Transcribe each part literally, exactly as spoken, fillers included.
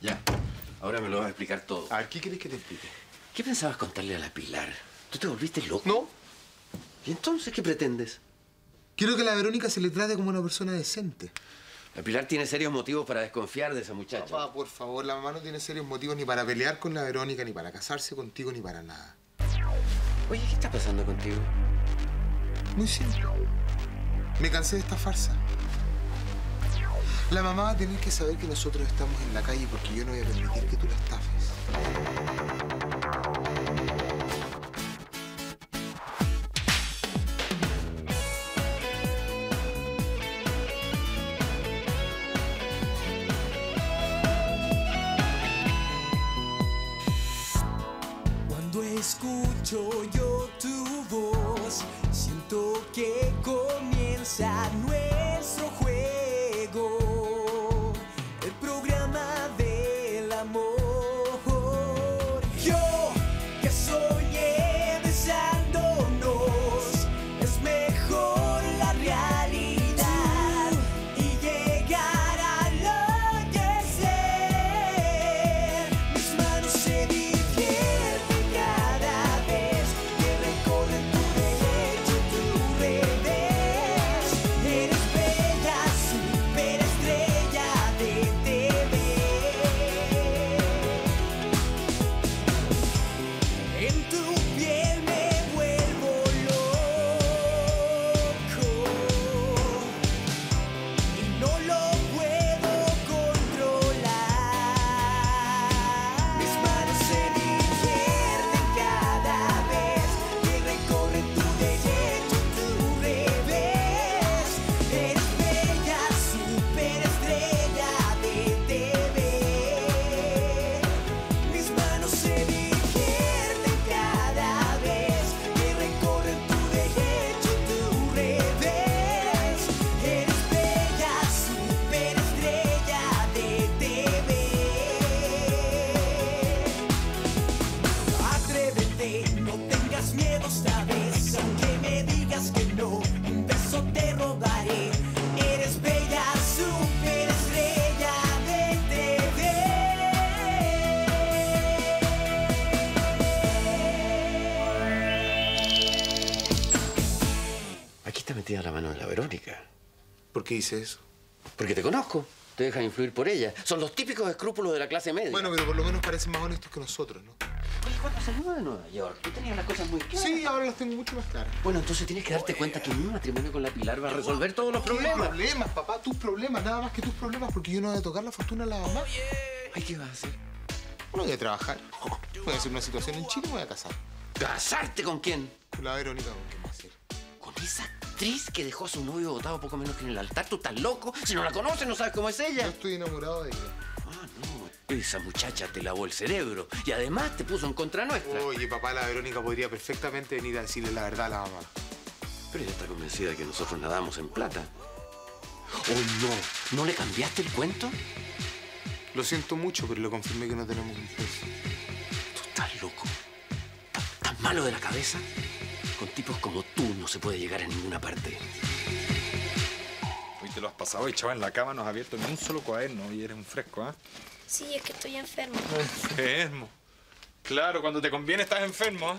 Ya, ahora me lo vas a explicar todo. A ver, ¿qué querés que te explique? ¿Qué pensabas contarle a la Pilar? ¿Tú te volviste loco? No. ¿Y entonces qué pretendes? Quiero que a la Verónica se le trate como una persona decente. La Pilar tiene serios motivos para desconfiar de esa muchacha. Papá, por favor, la mamá no tiene serios motivos ni para pelear con la Verónica, ni para casarse contigo, ni para nada. Oye, ¿qué está pasando contigo? Muy simple. Me cansé de esta farsa. La mamá va a tener que saber que nosotros estamos en la calle porque yo no voy a permitir que tú la estafes. Escucho yo tu voz, siento que comienza nuestro juego, el programa del amor. Yo que soñé besándonos, es mejor la realidad y llegar a lo que sé. Mis manos se ¿Qué dice eso? Porque te conozco. Te dejas influir por ella. Son los típicos escrúpulos de la clase media. Bueno, pero por lo menos parecen más honestos que nosotros, ¿no? Oye, cuando salimos de Nueva York, tú tenías las cosas muy claras. Sí, ahora las tengo mucho más claras. Bueno, entonces tienes que darte Oye. cuenta que mi matrimonio con la Pilar va a resolver todos los problemas. problemas, papá. Tus problemas, nada más que tus problemas, porque yo no voy a tocar la fortuna a la mamá. Ay, ¿qué vas a hacer? No voy a trabajar. Voy a hacer una situación en Chile y voy a casar. ¿Casarte con quién? Con la Verónica, ¿con quién va a hacer? ¿Con esa actriz que dejó a su novio botado poco menos que en el altar? ¿Tú estás loco? Si no la conoces, no sabes cómo es ella. Yo estoy enamorado de ella. Ah, no. Esa muchacha te lavó el cerebro y además te puso en contra nuestra. Oye, papá, la Verónica podría perfectamente venir a decirle la verdad a la mamá. Pero ella está convencida de que nosotros nadamos en plata. Oh, no. ¿No le cambiaste el cuento? Lo siento mucho, pero le confirmé que no tenemos un peso. ¿Tú estás loco? ¿Estás malo de la cabeza? Con tipos como tú no se puede llegar a ninguna parte. Hoy te lo has pasado, echado en la cama, no has abierto ni un solo cuaderno y eres un fresco, ¿ah? ¿eh? Sí, es que estoy enfermo. Enfermo. Claro, cuando te conviene estás enfermo, ¿ah?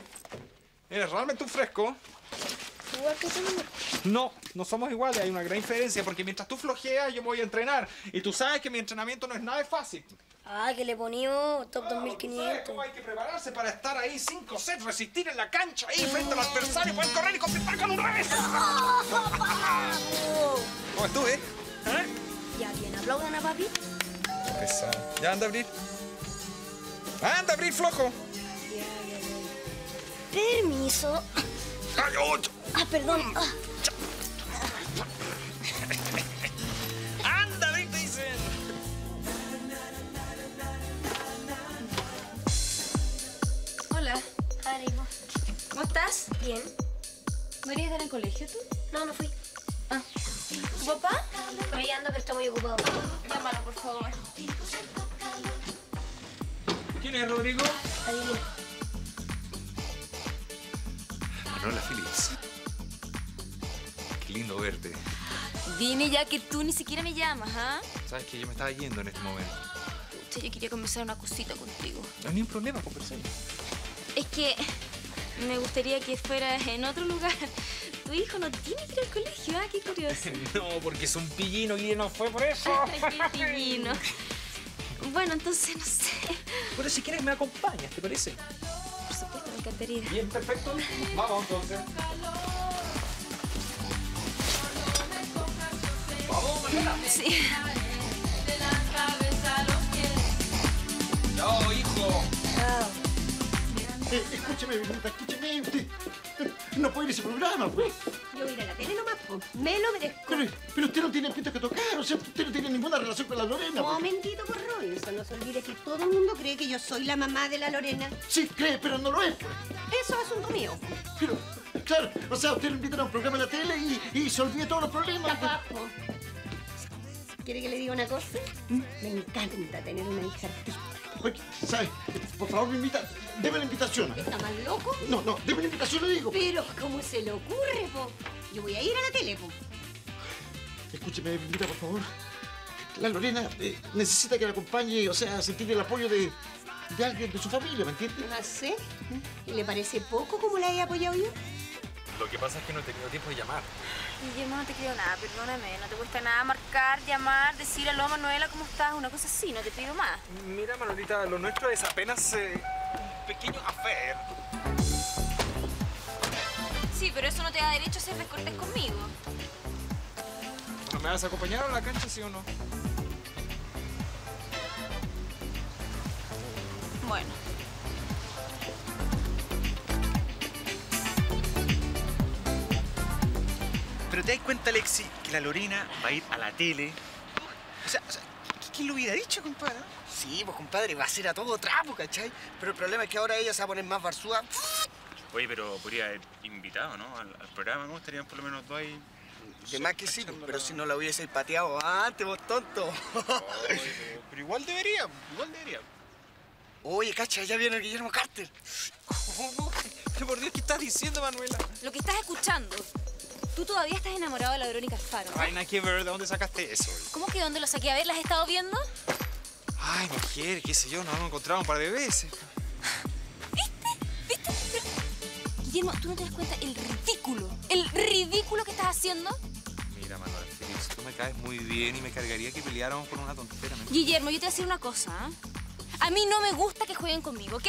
¿eh? Eres realmente un fresco. Igual que tú no. No, no somos iguales, hay una gran diferencia porque mientras tú flojeas yo me voy a entrenar y tú sabes que mi entrenamiento no es nada fácil. Ah, que le ponimos top ah, dos mil quinientos. ¿Sabes cómo hay que prepararse para estar ahí cinco sets, resistir en la cancha, ahí frente al adversario, poder correr y completar con un revés? ¿Cómo estuve? ¿Eh? Ya bien, aplaudan a papi. Qué pesado. Ya anda a abrir. Anda a abrir, flojo. Ya, ya, ya. Permiso. Ay, oh. Ah, perdón. Ah. ¿Cómo estás? Bien. ¿No irías a dar en colegio tú? No, no fui. Ah. ¿Tu papá? Por ahí anda, pero está muy ocupado. Llámalo, por favor. ¿Quién es Rodrigo? Adivina. Manuela Phillips. Qué lindo verte. Dime ya que tú ni siquiera me llamas, ¿ah? ¿eh? Sabes que yo me estaba yendo en este momento. sé, yo quería conversar una cosita contigo. No hay ningún problema, conversemos. Es que me gustaría que fueras en otro lugar. Tu hijo no tiene que ir al colegio, ¿ah? Qué curioso. No, porque es un pillino y no fue por eso. Qué pillino. Bueno, entonces no sé. Bueno, si quieres me acompañas, ¿te parece? Por supuesto, me encantaría. Bien, perfecto. Vamos, entonces. Vamos, Manuela. Sí. Chao, hijo. Chao. Eh, escúchame, escúchame. Usted no puede ir a ese programa, pues. Yo voy a ir a la tele nomás, pues. Me lo merezco. Pero, pero usted no tiene pinta que tocar, o sea, usted no tiene ninguna relación con la Lorena. Un momentito, por Robinson, no se olvide que todo el mundo cree que yo soy la mamá de la Lorena. Sí, cree, pero no lo es, pues. Eso es asunto mío. Pero, claro, o sea, usted lo invita a un programa en la tele y, y se olvida todos los problemas. Capaz, pues. ¿Quiere que le diga una cosa? ¿Mm? Me encanta tener una hija artista. Oye, ¿sabes? Por favor, me invita. Deme la invitación. ¿Está más loco? No, no, deme la invitación, le digo. Pero, ¿cómo se le ocurre, po? Yo voy a ir a la tele, po. Escúcheme, invita, por favor. La Lorena eh, necesita que la acompañe, o sea, sentir el apoyo de, de alguien de su familia, ¿me entiendes? No sé. ¿Le parece poco como la he apoyado yo? Lo que pasa es que no he tenido tiempo de llamar. Guillermo, no te creo nada, perdóname. No te cuesta nada marcar, llamar, decir aló, Manuela, ¿cómo estás? Una cosa así, no te pido más. Mira, Manuelita, lo nuestro es apenas eh, un pequeño affair. Sí, pero eso no te da derecho a ser descortés conmigo. Bueno, ¿me vas a acompañar a la cancha, sí o no? Bueno. Pero te das cuenta, Alexi, que la Lorena va a ir a la tele. O sea, o sea ¿quién lo hubiera dicho, compadre? Sí, pues, compadre, va a ser a todo trapo, ¿cachai? Pero el problema es que ahora ella se va a poner más barzúa. Oye, pero podría haber invitado, ¿no? Al, al programa, ¿no? Estarían por lo menos dos ahí. De más que sí, pero si no la hubiese pateado antes, vos tonto. Oye, pero, pero igual debería, igual debería. Oye, cacha, ya viene el Guillermo Carter. ¿Cómo? ¿Qué por Dios, qué estás diciendo, Manuela? Lo que estás escuchando. Tú todavía estás enamorado de la Verónica Alfaro, ¿no? Ay, nada que ver, ¿de dónde sacaste eso? ¿Cómo que dónde lo saqué? A ver, ¿las has estado viendo? Ay, mujer, qué sé yo, nos hemos encontrado un par de veces. ¿Viste? ¿Viste? Pero, Guillermo, ¿tú no te das cuenta el ridículo? ¿El ridículo que estás haciendo? Mira, Manuel, Félix, tú me caes muy bien y me cargaría que peleáramos por una tontera, ¿no? Guillermo, yo te voy a decir una cosa, ¿eh? A mí no me gusta que jueguen conmigo, ¿ok?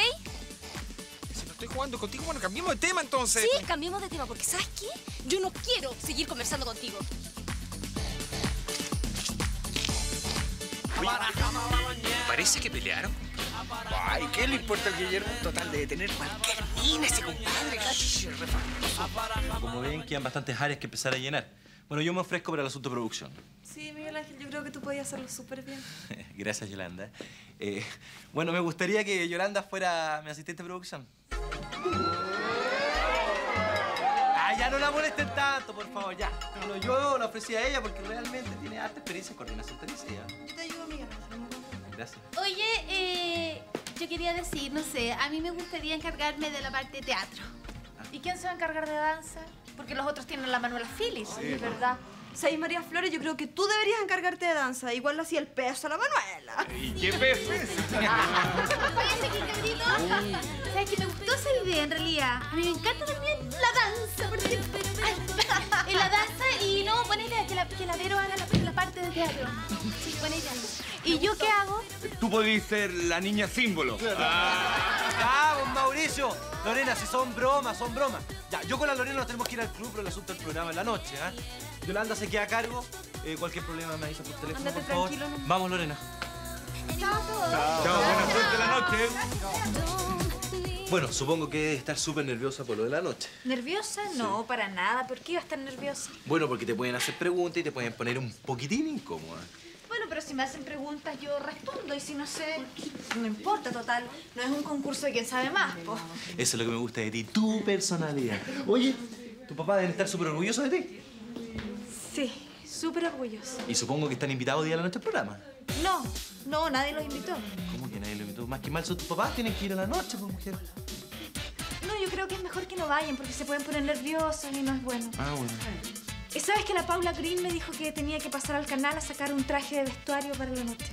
Estoy jugando contigo. Bueno, cambiemos de tema, entonces. Sí, cambiemos de tema, porque ¿sabes qué? Yo no quiero seguir conversando contigo. Oye, parece que pelearon. Ay, ¿qué le importa al Guillermo? Total, de tener cualquier mina ese compadre. Como ven, quedan bastantes áreas que empezar a llenar. Bueno, yo me ofrezco para el asunto de producción. Sí, Miguel Ángel, yo creo que tú podías hacerlo súper bien. Gracias, Yolanda. Eh, bueno, me gustaría que Yolanda fuera mi asistente de producción. Ah, ya no la molesten tanto, por favor, ya. Bueno, yo la ofrecí a ella porque realmente tiene harta experiencia en coordinación terricia. Yo te ayudo, amiga. Gracias. Oye, eh, yo quería decir, no sé, a mí me gustaría encargarme de la parte de teatro. Ah. ¿Y quién se va a encargar de danza? Porque los otros tienen la Manuela Phillips. Sí, es verdad. O sea, y María Flores, yo creo que tú deberías encargarte de danza. Igual lo hacía el peso a la Manuela. ¿Y qué peso es? ¿Sabes qué? Me gustó esa idea, en realidad. A mí me encanta también la danza, porque... Ay, la danza y no, buena idea, que la, que la Vero haga la, la parte de teatro. Sí, buena idea. ¿Y yo qué hago? Tú podías ser la niña símbolo. Claro. Ah, vos, Mauricio. Lorena, si son bromas, son bromas. Ya, yo con la Lorena nos tenemos que ir al club, pero el asunto del programa en la noche, ¿eh? Yolanda se queda a cargo. Eh, cualquier problema me avisa por teléfono. Ándate, por favor. Tranquilo, no. Vamos, Lorena. Chao a todos. Chao. Chao. Buena suerte la noche. Chao. Bueno, supongo que debe estar súper nerviosa por lo de la noche. ¿Nerviosa? No, sí. Para nada. ¿Por qué iba a estar nerviosa? Bueno, porque te pueden hacer preguntas y te pueden poner un poquitín incómoda. Bueno, pero si me hacen preguntas, yo respondo. Y si no sé, no importa, total. No es un concurso de quién sabe más, po. Eso es lo que me gusta de ti, tu personalidad. Oye, tu papá debe estar súper orgulloso de ti. Sí, súper orgulloso. Y supongo que están invitados día a la noche al programa. No, no, nadie los invitó. ¿Cómo que nadie los invitó? Más que mal son tus papás, tienen que ir a la noche, pues, mujer. No, yo creo que es mejor que no vayan, porque se pueden poner nerviosos y no es bueno. Ah, bueno. ¿Sabes que la Paula Green me dijo que tenía que pasar al canal a sacar un traje de vestuario para la noche?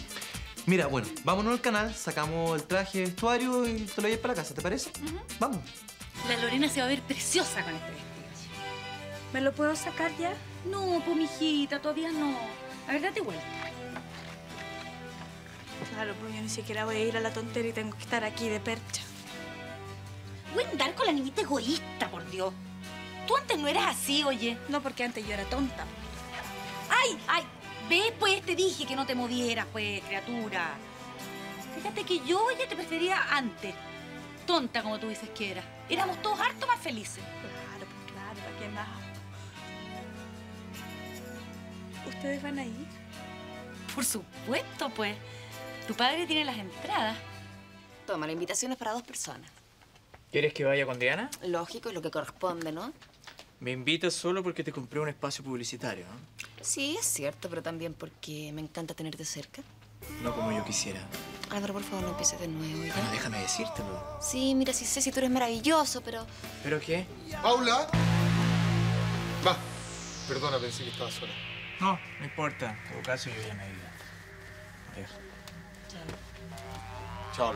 Mira, bueno, vámonos al canal, sacamos el traje, vestuario y te lo llevas para la casa, ¿te parece? Uh-huh. Vamos. La Lorena se va a ver preciosa con este vestido. ¿Me lo puedo sacar ya? No, pues, mijita, todavía no. A ver, date vuelta. Claro, pues yo ni siquiera voy a ir a la tontera y tengo que estar aquí de percha. Voy a andar con la niñita egoísta, por Dios. Tú antes no eras así, oye. No, porque antes yo era tonta. ¡Ay! ¡Ay! ¿Ves? Pues te dije que no te movieras, pues, criatura. Fíjate que yo ya te prefería antes. Tonta como tú dices que era. Éramos todos harto más felices. Claro, pues claro, ¿para qué más? ¿Ustedes van a ir? Por supuesto, pues. Tu padre tiene las entradas. Toma, la invitación es para dos personas. ¿Quieres que vaya con Diana? Lógico, es lo que corresponde, ¿no? Me invitas solo porque te compré un espacio publicitario, ¿no? Sí, es cierto, pero también porque me encanta tenerte cerca. No como yo quisiera. Álvaro, por favor, no empieces de nuevo, ¿ya? Bueno, déjame decírtelo. Sí, mira, sí sé si tú eres maravilloso, pero... ¿Pero qué? ¡Paula! Va. Perdona, pensé que estaba sola. No, no importa. En todo caso, yo ya me iba. Adiós. Chao. Chao.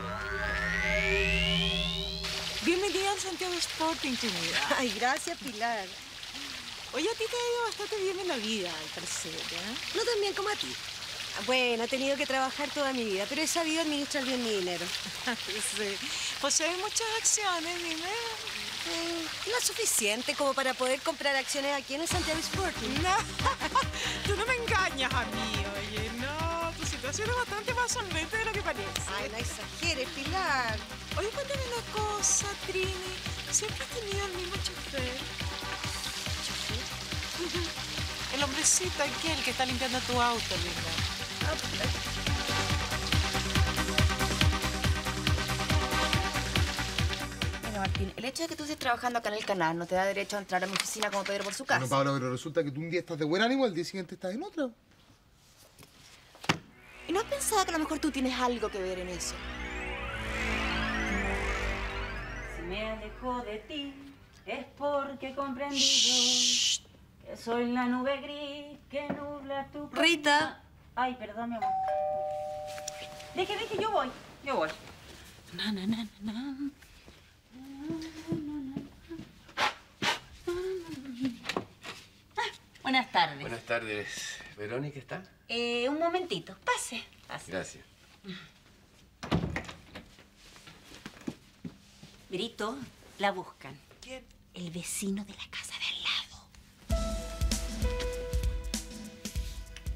Bienvenida al Santiago Sporting, Trinidad. Ay, gracias, Pilar. Oye, a ti te ha ido bastante bien en la vida, al parecer, ¿eh? No tan bien como a ti. Bueno, he tenido que trabajar toda mi vida, pero he sabido administrar bien mi dinero. Sí. ¿Posees muchas acciones, dime? Eh, no es suficiente como para poder comprar acciones aquí en el Santiago Sporting. No, tú no me engañas a mí, oye, no. Tu situación es bastante más solvente de lo que parece. Ay, no exageres, Pilar. Oye, cuéntame una cosa, Trini. ¿Siempre has tenido el mismo chofer? ¿Chofer? El hombrecito aquel que está limpiando tu auto, linda. Bueno, Martín, el hecho de que tú estés trabajando acá en el canal no te da derecho a entrar a mi oficina como Pedro por su casa. Bueno, Paula, pero resulta que tú un día estás de buen ánimo, al día siguiente estás en otro. ¿Y no has pensado que a lo mejor tú tienes algo que ver en eso? Si me alejo de ti es porque he comprendido Shh. que soy la nube gris que nubla tu... Rita. Ay, perdón, mi amor. Deje, deje, yo voy. Yo voy. Na, na, na, na, na. Ah, buenas tardes. Buenas tardes. ¿Verónica está? Eh, un momentito. Pase. Pase. Gracias. Verito, la buscan. ¿Quién? El vecino de la casa de al lado.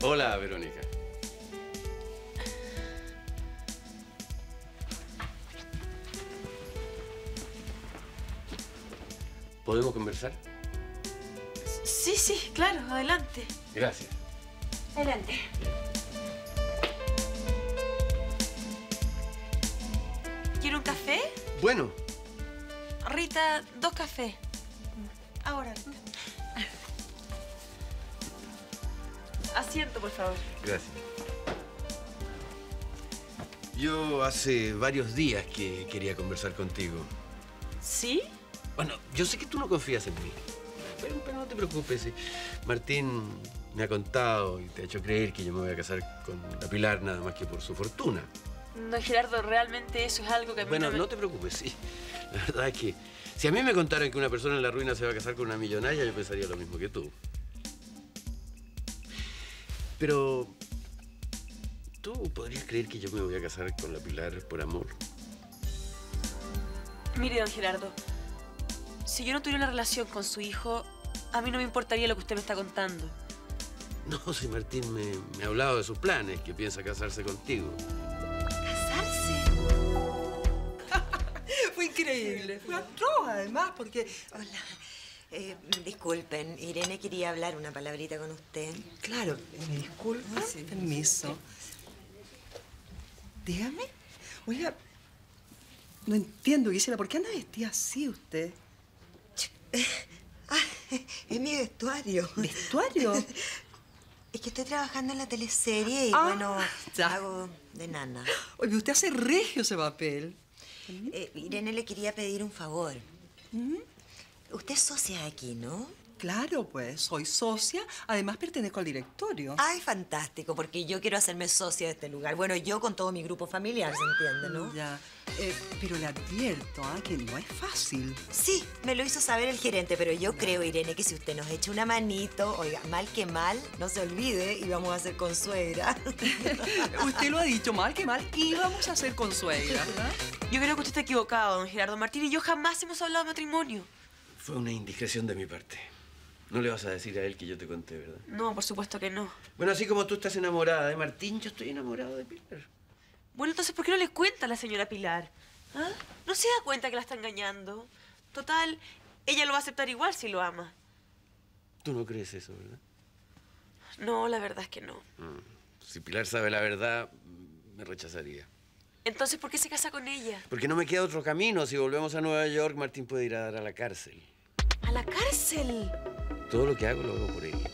Hola, Verónica. ¿Podemos conversar? Sí, sí, claro, adelante. Gracias. Adelante. ¿Quiere un café? Bueno. Rita, dos cafés. Ahora, Rita. Asiento, por favor. Gracias. Yo hace varios días que quería conversar contigo. ¿Sí? Bueno, yo sé que tú no confías en mí. Pero, pero no te preocupes. Martín me ha contado y te ha hecho creer que yo me voy a casar con la Pilar nada más que por su fortuna. No, Gerardo, realmente eso es algo que a mí... Bueno, me... no te preocupes, sí. La verdad es que si a mí me contaran que una persona en la ruina se va a casar con una millonaria, yo pensaría lo mismo que tú. Pero, ¿tú podrías creer que yo me voy a casar con la Pilar por amor? Mire, don Gerardo, si yo no tuviera una relación con su hijo, a mí no me importaría lo que usted me está contando. No, si Martín me, me ha hablado de sus planes, que piensa casarse contigo. ¿Casarse? Fue increíble. Fue atroz, además, porque... Hola. Eh, disculpen, Irene quería hablar una palabrita con usted. Claro, me disculpa. Sí. Permiso. Dígame. Oiga, no entiendo, Gisela, ¿por qué anda vestida así usted? Eh, ah, es mi vestuario. ¿Vestuario? Es que estoy trabajando en la teleserie y ah, bueno, ya. hago de nana. Oye, usted hace regio ese papel. Eh, Irene le quería pedir un favor. ¿Mm? Usted es socia aquí, ¿no? Claro, pues, soy socia, además pertenezco al directorio. Ay, fantástico, porque yo quiero hacerme socia de este lugar. Bueno, yo con todo mi grupo familiar, ¿se entiende, no? Ya, eh, pero le advierto, ¿eh? que no es fácil. Sí, me lo hizo saber el gerente, pero yo creo, Irene, que si usted nos echa una manito, oiga, mal que mal, no se olvide, íbamos a ser consuegra. Usted lo ha dicho, mal que mal, íbamos a ser consuegra. Yo creo que usted está equivocado, don Gerardo Martín, y yo jamás hemos hablado de matrimonio. Fue una indiscreción de mi parte. No le vas a decir a él que yo te conté, ¿verdad? No, por supuesto que no. Bueno, así como tú estás enamorada de Martín, yo estoy enamorado de Pilar. Bueno, entonces, ¿por qué no le cuenta a la señora Pilar? ¿Ah? ¿No se da cuenta que la está engañando? Total, ella lo va a aceptar igual si lo ama. Tú no crees eso, ¿verdad? No, la verdad es que no. Mm. Si Pilar sabe la verdad, me rechazaría. Entonces, ¿por qué se casa con ella? Porque no me queda otro camino. Si volvemos a Nueva York, Martín puede ir a dar a la cárcel. ¿A la cárcel? Todo lo que hago lo hago por ella.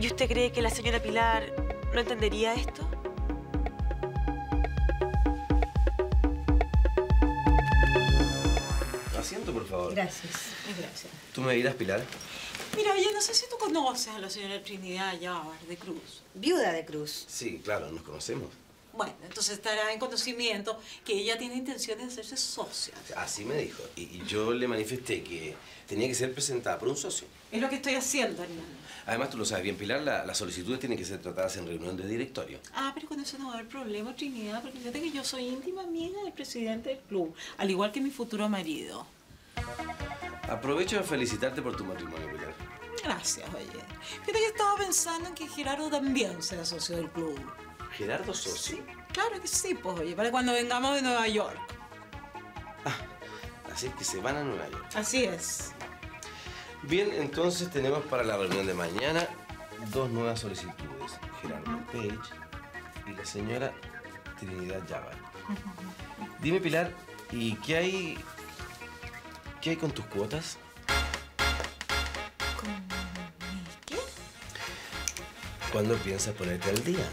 ¿Y usted cree que la señora Pilar no entendería esto? Asiento, por favor. Gracias. Gracias. ¿Tú me dirás, Pilar? Mira, yo no sé si tú conoces a la señora Trinidad Yábar de Cruz. Viuda de Cruz. Sí, claro, nos conocemos. Bueno, entonces estará en conocimiento que ella tiene intención de hacerse socia. Así me dijo. Y, y yo le manifesté que tenía que ser presentada por un socio. Es lo que estoy haciendo, Armando. Además, tú lo sabes bien, Pilar, la, las solicitudes tienen que ser tratadas en reunión de directorio. Ah, pero con eso no va a haber problema, Trinidad, porque fíjate que yo soy íntima amiga del presidente del club, al igual que mi futuro marido. Aprovecho de felicitarte por tu matrimonio, Pilar. Gracias, oye. Fíjate que estaba pensando en que Gerardo también sea socio del club. ¿Gerardo socio? Sí, claro que sí, pues, oye, para cuando vengamos de Nueva York. Ah, así es que se van a Nueva York. Así es. Bien, entonces tenemos para la reunión de mañana dos nuevas solicitudes. Gerardo uh-huh. Page y la señora Trinidad Yábar. Uh-huh. Dime, Pilar, ¿y qué hay, qué hay con tus cuotas? ¿Con qué? ¿Cuándo piensas ponerte al día?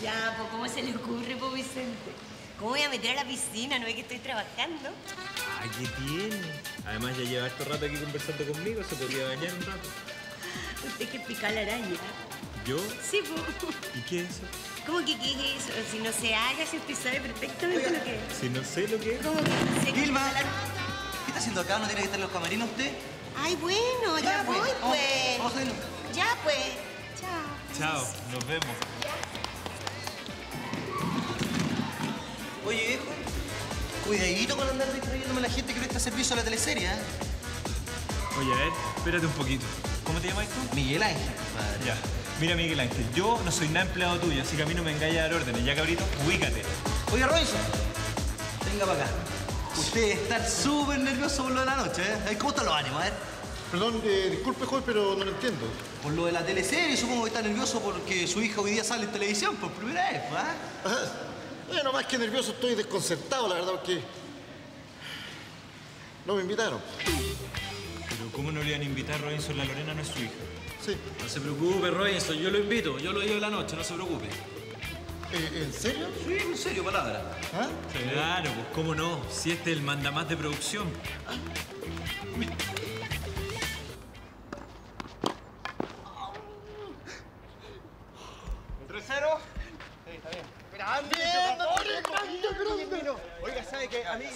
Ya, pues, ¿cómo se le ocurre, pues, Vicente? ¿Cómo voy a meter a la piscina? ¿No ve que estoy trabajando? Ay, ¿qué tiene? Además, ya lleva harto rato aquí conversando conmigo. Se podría bañar un rato. Usted que pica la araña. ¿Yo? Sí, pues. ¿Y qué es eso? ¿Cómo que qué es eso? Si no se haga, si usted sabe perfectamente lo que es. Si no sé lo que es. ¿Cómo que se Vilma, ¿qué está haciendo acá? ¿No tiene que estar en los camerinos usted? Ay, bueno, ya, ya voy, pues. Vamos, vamos a irnos. Ya, pues. Chao. Chao, nos vemos. Oye, viejo, cuidadito con andar distrayéndome a la gente que presta servicio a la teleserie, ¿eh? Oye, a ver, espérate un poquito. ¿Cómo te llamas tú? Miguel Ángel, padre. Ya. Mira, Miguel Ángel, yo no soy nada empleado tuyo, así que a mí no me engañes a dar órdenes. Ya, cabrito, ubícate. Oye, Robinson, venga para acá. Usted está súper nervioso por lo de la noche, ¿eh? ¿Cómo están los ánimos, a ver? Perdón, eh, disculpe, joven, pero no lo entiendo. Por lo de la teleserie, supongo que está nervioso porque su hija hoy día sale en televisión por primera vez, ¿eh? Bueno, más que nervioso, estoy desconcertado, la verdad, porque no me invitaron. Pero ¿cómo no le iban a invitar a Robinson? La Lorena no es su hija. Sí. No se preocupe, Robinson, yo lo invito. Yo lo digo en la noche, no se preocupe. ¿Eh, ¿En serio? Sí, en serio, palabra. ¿Ah? Claro, pues cómo no. Si este es el mandamás de producción. ¿Ah?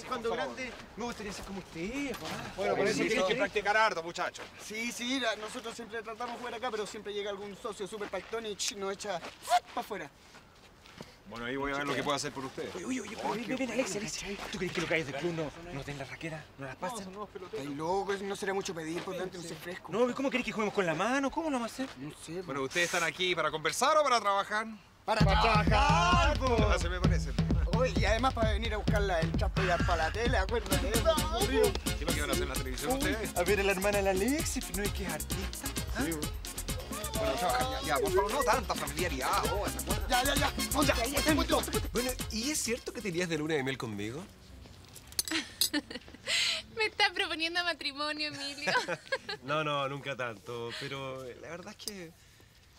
Cuando grande, me gustaría ser como usted, ¿verdad? Bueno, por eso tienes que practicar harto, muchachos. Sí, sí, nosotros siempre tratamos de jugar acá, pero siempre llega algún socio súper pactón y nos echa para afuera. Bueno, ahí voy a ver lo que puedo hacer por ustedes. Oye, oye, oye, ven, ven, ven, Alex, Alex. ¿Tú crees que los gallos del club no nos den la raquera? ¿No las pasan? Ay, loco, no será mucho pedir, por tanto, no se fresco. No, ¿cómo querés que juguemos con la mano? ¿Cómo lo vamos a hacer? No sé. Bueno, ¿ustedes están aquí para conversar o para trabajar? ¡Para trabajar, po! No se me parece. Y además para venir a buscarla el trapo y para la tele, acuérdate. ¿Qué es lo que van a hacer en la televisión ustedes? A ver a la hermana de la Alexis, no es que es artista. ¿Ah? Sí, bueno, ya, ya, por favor, no tanta familiaridad. Oh, ya, ya, ya. Oh, ya, ya, ya. Bueno, ¿y es cierto que te irías de luna de miel conmigo? Me está proponiendo matrimonio, Emilio. No, no, nunca tanto. Pero la verdad es que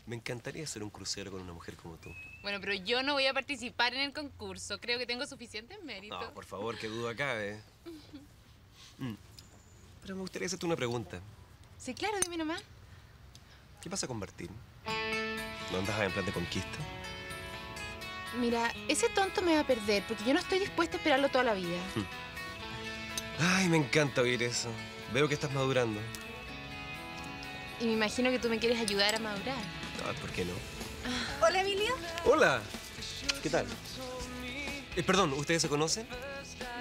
Me encantaría hacer un crucero con una mujer como tú. Bueno, pero yo no voy a participar en el concurso. Creo que tengo suficientes méritos. No, por favor, qué duda cabe. mm. Pero me gustaría hacerte una pregunta. Sí, claro, dime nomás. ¿Qué pasa con Martín? ¿No andas en plan de conquista? Mira, ese tonto me va a perder, porque yo no estoy dispuesta a esperarlo toda la vida. Ay, me encanta oír eso. Veo que estás madurando. Y me imagino que tú me quieres ayudar a madurar. Ah, ¿por qué no? Ah. Hola, Emilio. Hola. ¿Qué tal? Eh, perdón, ¿ustedes se conocen?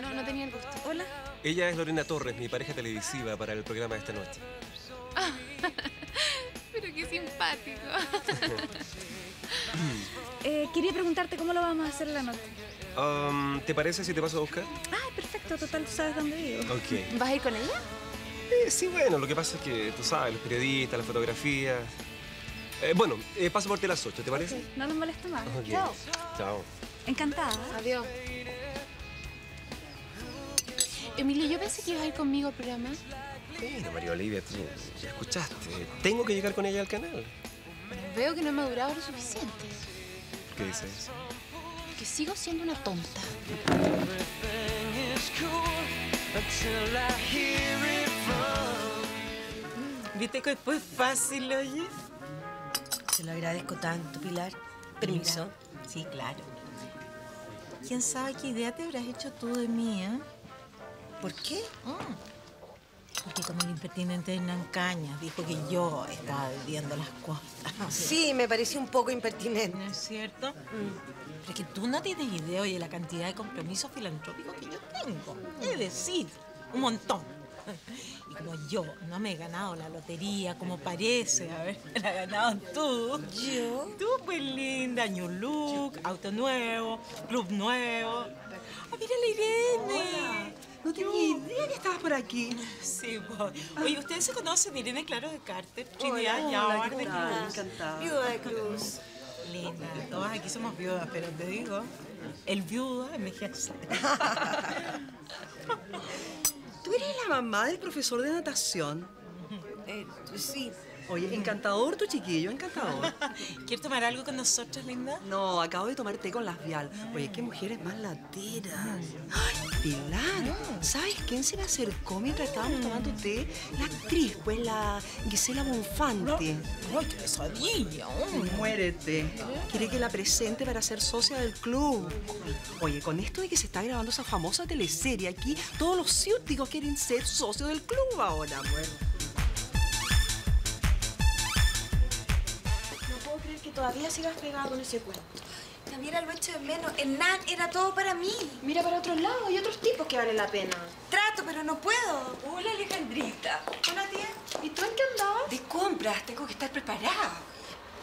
No, no tenía el gusto. Hola. Ella es Lorena Torres, mi pareja televisiva para el programa de esta noche. Ah, pero qué simpático. eh, quería preguntarte cómo lo vamos a hacer la noche. Um, ¿Te parece si te paso a buscar? Ah, perfecto. Total, tú sabes dónde vivo. Ok. ¿Vas a ir con ella? Eh, sí, bueno, lo que pasa es que, tú sabes, los periodistas, las fotografías... Eh, bueno, eh, paso por ti a las ocho, ¿te parece? Okay. No nos molesta más. Okay. Chao. Chao. Encantada. Adiós. Emilio, yo pensé que ibas a ir conmigo al programa. Bueno, María Olivia, tú ya escuchaste. Tengo que llegar con ella al canal. Pero veo que no he madurado lo suficiente. ¿Qué dices? Que sigo siendo una tonta. ¿Viste que después es fácil, oye? Se lo agradezco tanto, Pilar. ¿Permiso? Mira. Sí, claro. ¿Quién sabe qué idea te habrás hecho tú de mí, eh? ¿Por qué? Mm. Porque como el impertinente de Nancañas dijo que yo estaba bebiendo las costas. Sí, me pareció un poco impertinente. ¿No es cierto? Mm. Pero es que tú no tienes idea, oye, la cantidad de compromisos filantrópicos que yo tengo. Es decir, un montón. Y como yo no me he ganado la lotería, como parece, a ver, me la has ganado tú. ¿Yo? Tú, pues linda, new look, auto nuevo, club nuevo. ¡Ah, mira la Irene! Hola. No tenía idea que estabas por aquí. Sí, pues. Oye, ¿ustedes se conocen? Irene, claro, de Carter, Trinidad Yábar de Cruz. Encantada. Viuda de Cruz. Linda, todas aquí somos viudas, pero te digo, el viuda envejece. ¿Tú eres la mamá del profesor de natación? Eh, sí. Oye, encantador tu chiquillo, encantador. ¿Quieres tomar algo con nosotros, linda? No, acabo de tomar té con las Vial. Oye, qué mujeres más lateras. Ay, Pilar, ¿sabes quién se me acercó mientras estábamos tomando té? La actriz, pues, la Gisela Bonfante. Ay, qué pesadilla. Muérete. Quiere que la presente para ser socia del club. Oye, con esto de que se está grabando esa famosa teleserie aquí, todos los ciúticos quieren ser socios del club ahora, bueno. Que todavía sigas pegado con ese cuento. También lo echo de menos. Hernán era todo para mí. Mira para otros lados, hay otros tipos que valen la pena. Trato, pero no puedo. Hola, Alejandrita. Hola, tía. ¿Y tú en qué andabas? De compras, tengo que estar preparada.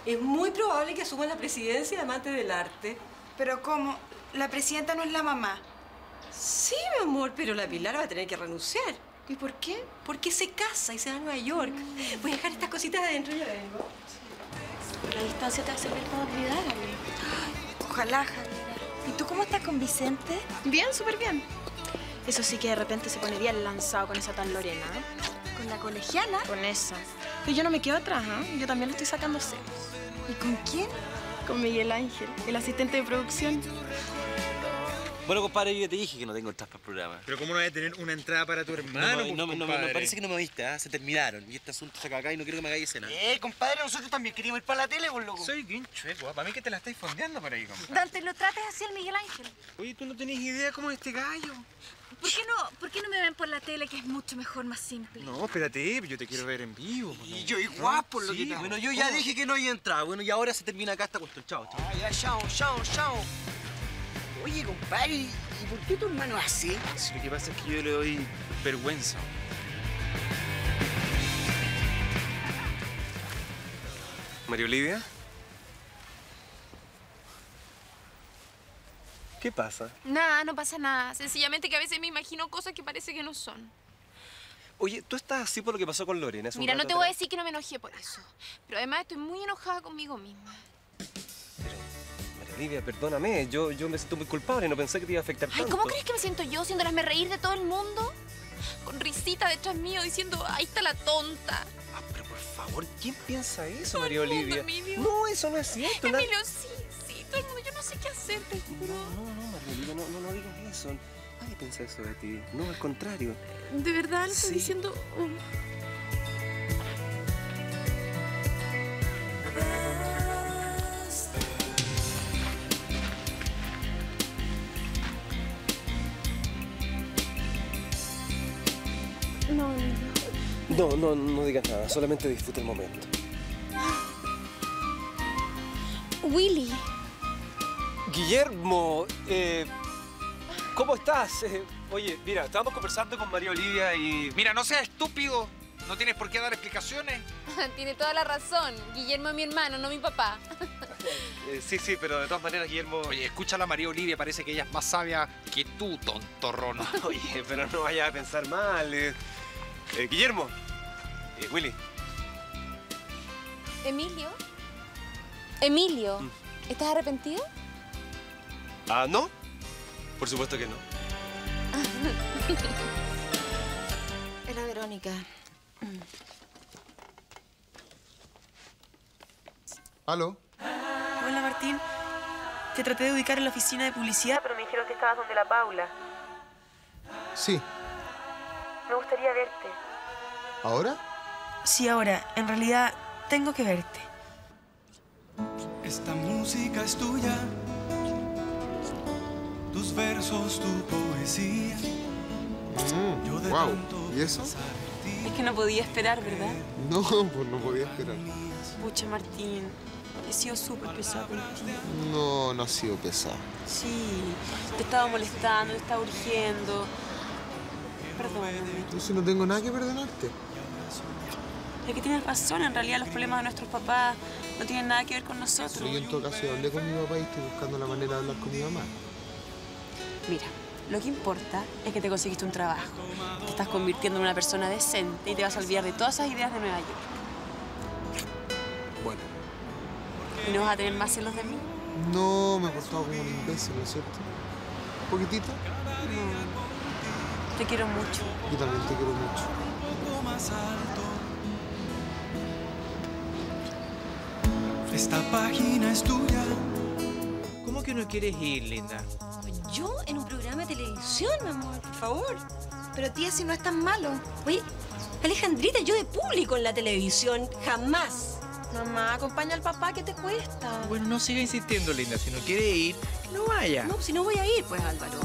Es muy probable que asuma la presidencia de amantes del arte. Pero ¿cómo? La presidenta no es la mamá. Sí, mi amor, pero la Pilar va a tener que renunciar. ¿Y por qué? Porque se casa y se va a Nueva York. Mm. Voy a dejar estas cositas adentro y ya vengo. La distancia te hace ver para olvidar, amigo. Ojalá, Javiera. ¿Y tú cómo estás con Vicente? Bien, súper bien. Eso sí que de repente se pone bien lanzado con esa tan Lorena, ¿eh? ¿Con la colegiala? Con esa. Pero yo no me quedo atrás, ¿eh? Yo también le estoy sacando celos. ¿Y con quién? Con Miguel Ángel, el asistente de producción. Bueno, compadre, yo ya te dije que no tengo entradas para el programa. Pero ¿cómo no vas a tener una entrada para tu hermano? No, me, no, no, no, parece que no me viste, ¿eh? Se terminaron. Y este asunto se acaba acá y no quiero que me hagáis escena. Eh, compadre, nosotros también queríamos ir para la tele, vos, loco. Soy bien chueco, ¿eh? Para mí que te la estáis fondeando por ahí, compadre. Dante, lo trates así al Miguel Ángel. Oye, tú no tenés idea cómo es este gallo. ¿Por qué no, por qué no me ven por la tele, que es mucho mejor, más simple? No, espérate, yo te quiero ver en vivo. Y sí, yo igual, por lo sí, que te... Bueno, yo ya ¿Cómo? dije que no iba a entrar. Bueno, y ahora se termina acá esta cuestión. Chao, chao. Ah, ya, chao, chao, chao. Oye, compadre, ¿y por qué tu hermano hace? Lo que pasa es que yo le doy vergüenza. María Olivia. ¿Qué pasa? Nada, no pasa nada. Sencillamente que a veces me imagino cosas que parece que no son. Oye, tú estás así por lo que pasó con Lorena. Mira, no te voy a decir que no me enojé por eso. Pero además estoy muy enojada conmigo misma. Olivia, perdóname, yo, yo me siento muy culpable, no pensé que te iba a afectar tanto. Ay, ¿cómo crees que me siento yo, haciéndolasme reír de todo el mundo? Con risita detrás mío, diciendo, ahí está la tonta. Ah, pero por favor, favor, ¿quién piensa eso, María Olivia? Emilio. No, eso no es cierto. Emilio, la... sí, sí, todo el mundo, yo no sé qué hacer, te juro. No, no, no, María Olivia, no, no, no digas eso. Nadie piensa eso de ti, no, al contrario. De verdad, lo estoy sí. diciendo... No, no, no digas nada, solamente disfruta el momento. Willy. Guillermo, eh, ¿cómo estás? Eh, oye, mira, estábamos conversando con María Olivia y... Mira, no seas estúpido, no tienes por qué dar explicaciones. Tiene toda la razón, Guillermo es mi hermano, no mi papá. eh, sí, sí, pero de todas maneras, Guillermo... Oye, escúchala a María Olivia, parece que ella es más sabia que tú, tontorrón. Oye, pero no vayas a pensar mal. Eh. Eh, Guillermo. Eh, Willy. Emilio. Emilio, mm. ¿estás arrepentido? Ah, no. Por supuesto que no. Es la Verónica. ¿Aló? Hola, Martín. Te traté de ubicar en la oficina de publicidad, pero me dijeron que estabas donde la Paula. Sí. Me gustaría verte. ¿Ahora? Sí, ahora. En realidad, tengo que verte. Esta música es tuya. Tus versos, tu poesía. Mm, Yo de wow. ¿Y eso? Es que no podía esperar, ¿verdad? No, pues no podía esperar. Pucha, Martín. He sido súper pesado contigo. No, no ha sido pesado. Sí. Te estaba molestando, te estaba urgiendo. Perdóname. Entonces no tengo nada que perdonarte. Es que tienes razón. En realidad los problemas de nuestros papás no tienen nada que ver con nosotros. Sí, yo en todo caso hablé con mi papá y estoy buscando la manera de hablar con mi mamá. Mira, lo que importa es que te conseguiste un trabajo. Te estás convirtiendo en una persona decente y te vas a olvidar de todas esas ideas de Nueva York. Bueno. ¿Y no vas a tener más celos de mí? No, me he portado como un imbécil, ¿no es cierto? ¿Un poquitito? No. Te quiero mucho. Yo también te quiero mucho. Esta página es tuya. ¿Cómo que no quieres ir, linda? Yo en un programa de televisión, mi amor, por favor. Pero tía, si no es tan malo. Oye, Alejandrita, yo de público en la televisión, jamás. Mamá, acompaña al papá, ¿qué te cuesta? Bueno, no siga insistiendo, linda. Si no quiere ir, no vaya. No, si no voy a ir, pues, Álvaro.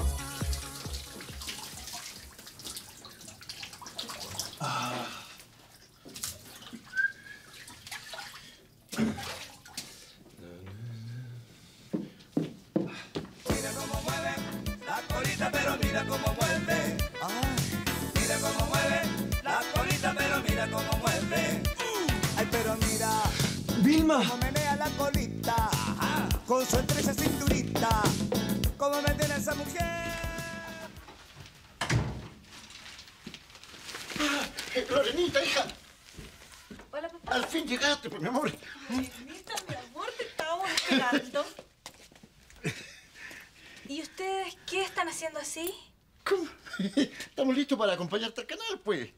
Para acompañarte al canal, pues.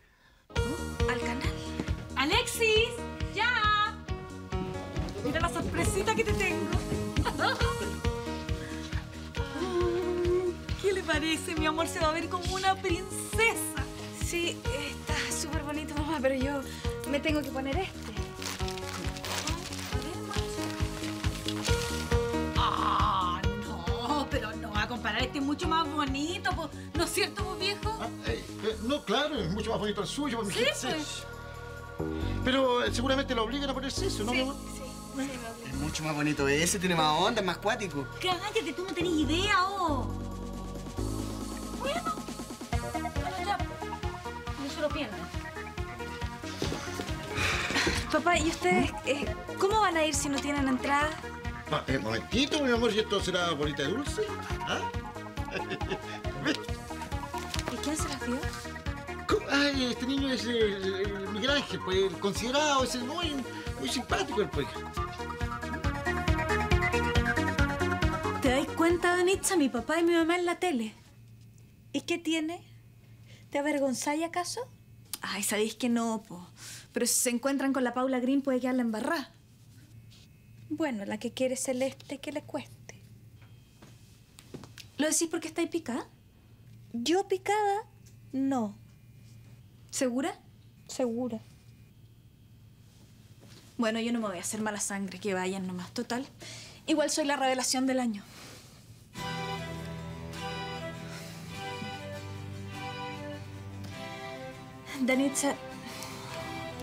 ¿Al canal? ¡Alexis! ¡Ya! Mira la sorpresita que te tengo. ¿Qué le parece? Mi amor se va a ver como una princesa. Sí, está súper bonito, mamá, pero yo me tengo que poner este. ¡Ah, no! Pero no va a comparar, este es mucho más bonito, ¿no es cierto, vos, viejo? Ah, eh, eh, no, claro, es mucho más bonito el suyo. Por mi sí, pues. Pero eh, seguramente lo obligan a ponerse eso, ¿no? Sí, ¿no? Sí, bueno, sí. Es mucho más bonito ese, tiene más onda, es más cuático. Cállate, tú no tenés idea, oh. Bueno. No se lo pierdan. Papá, ¿y ustedes eh, cómo van a ir si no tienen entrada? Ah, eh, momentito, mi amor, si esto será bolita de dulce. ¿Ah? ¿Y quién se las dio? Ay, este niño es eh, Miguel Ángel, pues, considerado, es muy, muy simpático el pues. ¿Te das cuenta, Danitza? Mi papá y mi mamá en la tele. ¿Y qué tiene? ¿Te avergonzáis acaso? Ay, sabéis que no, po. Pero si se encuentran con la Paula Green, puede quedarla embarrada. Bueno, la que quiere celeste, que le cueste. ¿Lo decís porque estáis picada? Yo picada, no. ¿Segura? Segura. Bueno, yo no me voy a hacer mala sangre, que vayan nomás. Total, igual soy la revelación del año. Danitza,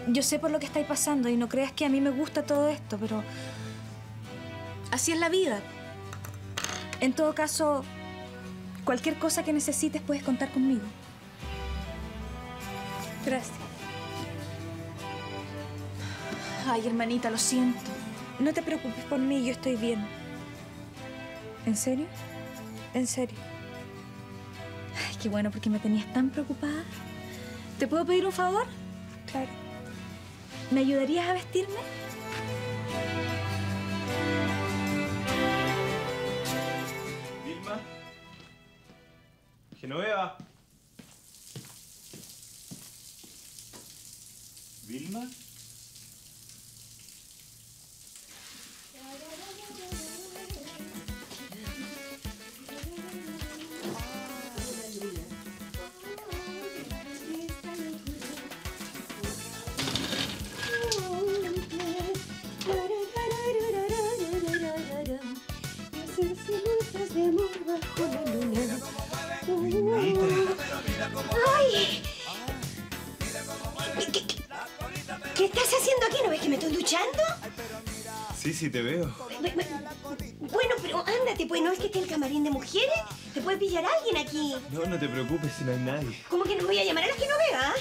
yo sé por lo que estáis pasando y no creas que a mí me gusta todo esto, pero así es la vida. En todo caso, cualquier cosa que necesites puedes contar conmigo. Gracias. Ay, hermanita, lo siento. No te preocupes por mí, yo estoy bien. ¿En serio? ¿En serio? Ay, qué bueno, porque me tenías tan preocupada. ¿Te puedo pedir un favor? Claro. ¿Me ayudarías a vestirme? Vilma. Genoveva. Vilma. ¡Ay! ¿Qué, qué, ¿Qué estás haciendo aquí? ¿No ves que me estoy duchando? Sí, sí, te veo. Bueno, pero ándate, pues. ¿No es que esté el camarín de mujeres? ¿Te puede pillar alguien aquí? No, no te preocupes, si no hay nadie. ¿Cómo que no voy a llamar a la Genoveva?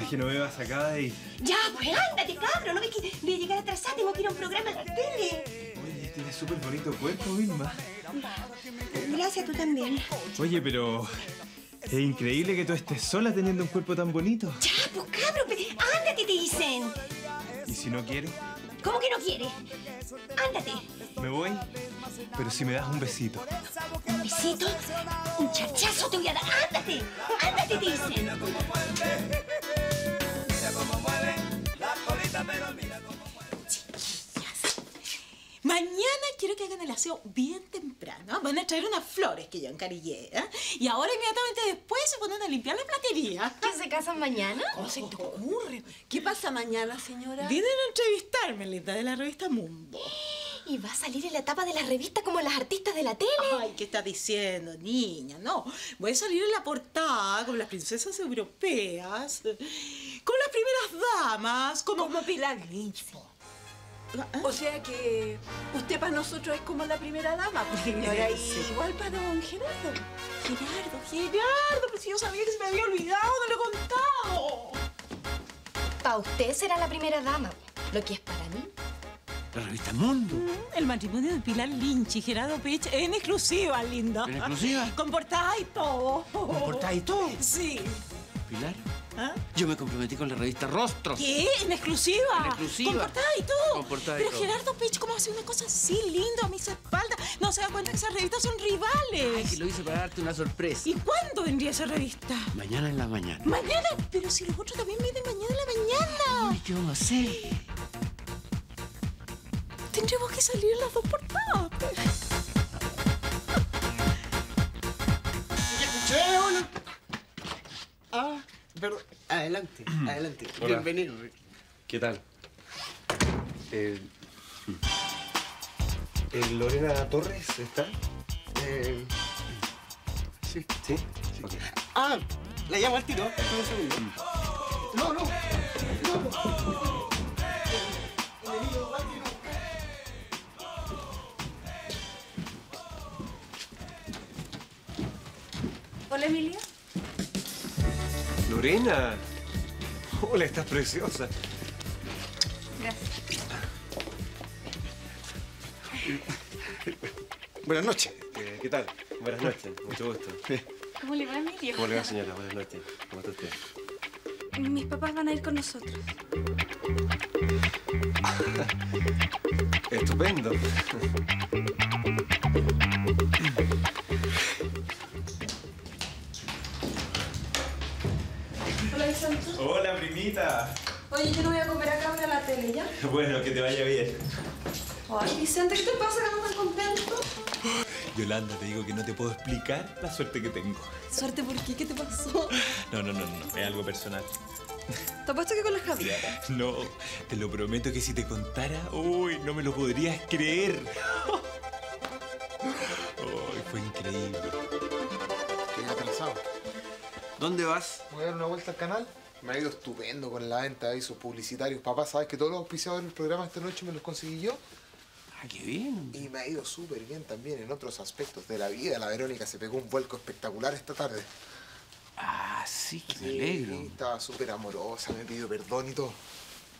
La Genoveva sacada y... Ya, pues ándate, cabrón. ¿No ves que voy a llegar atrasada? Tengo que ir a un programa de la tele. Oye, tienes súper bonito cuerpo, Vilma. Gracias, tú también. Oye, pero... es increíble que tú estés sola teniendo un cuerpo tan bonito. Ya, pues cabrón, ándate, te dicen. ¿Y si no quiere? ¿Cómo que no quiere? Ándate. Me voy, pero si me das un besito. ¿Un besito? Un chachazo te voy a dar. Ándate, ándate, te dicen. Mira cómo mueve, mira cómo mueve la colita, pero mira cómo mueve. Chiquillas, mañana quiero que hagan el aseo bien temprano. Van a traer unas flores que yo encarillé, ¿eh? Y ahora inmediatamente después se ponen a limpiar la platería. ¿Que se casan mañana? ¿Cómo se te ocurre? ¿Qué pasa mañana, señora? Vienen a entrevistarme, linda, de la revista Mundo. Y va a salir en la tapa de la revista como las artistas de la tele. Ay, ¿qué estás diciendo, niña? No, voy a salir en la portada con las princesas europeas, con las primeras damas, como... Como Pilar Grinchford. O sea que usted para nosotros es como la primera dama, pues, señora, sí. Igual para don Gerardo. Gerardo, Gerardo, pero si yo sabía que se me había olvidado, no lo he contado. Para usted será la primera dama, lo que es para mí. La revista Mundo. Mm, el matrimonio de Pilar Lynch y Gerardo Pich en exclusiva, linda. ¿En exclusiva? Con portada y todo. ¿Con portada y todo? Sí. ¿Pilar? ¿Ah? Yo me comprometí con la revista Rostro. ¿Qué? ¿En exclusiva? En exclusiva. Con portada y todo. Con portada y todo. Pero Gerardo Pich, ¿cómo hace una cosa así linda a mis espaldas? No se da cuenta que esas revistas son rivales. Ay, que lo hice para darte una sorpresa. ¿Y cuándo vendría esa revista? Mañana en la mañana. ¿Mañana? Pero si los otros también vienen mañana en la mañana. Ay, ¿qué vamos a hacer? Tendremos que salir las dos portadas. Ah, perdón. Adelante, adelante. Hola. Bienvenido. ¿Qué tal? Eh, eh, ¿Lorena Torres está? Eh, sí. ¿Sí? Sí. Okay. Ah, la llamo al tiro. Un segundo. No, no. No. Hola, Emilio. Lorena. Hola, estás preciosa. Gracias. Buenas noches. Eh, ¿Qué tal? Buenas noches. Mucho gusto. ¿Cómo le va, Emilio? ¿Cómo le va, señora? Buenas noches. ¿Cómo está usted? Mis papás van a ir con nosotros. Estupendo. Hola, primita. Oye, yo no voy a comer acá, voy a la tele, ¿ya? Bueno, que te vaya bien. Ay, Vicente, ¿qué te pasa que no estás contento? Yolanda, te digo que no te puedo explicar la suerte que tengo. ¿Suerte por qué? ¿Qué te pasó? No, no, no, no. Es algo personal. ¿Te apuesto que con la Javiera? No, te lo prometo que si te contara, uy, no me lo podrías creer. Uy, fue increíble. Estoy atrasado. ¿Dónde vas? Voy a dar una vuelta al canal. Me ha ido estupendo con la venta de avisos publicitarios. Papá, ¿sabes que todos los auspiciadores del programa esta noche me los conseguí yo? Ah, qué bien. Y me ha ido súper bien también en otros aspectos de la vida. La Verónica se pegó un vuelco espectacular esta tarde. Ah, sí, que sí, me alegro. Estaba súper amorosa, me pidió perdón y todo.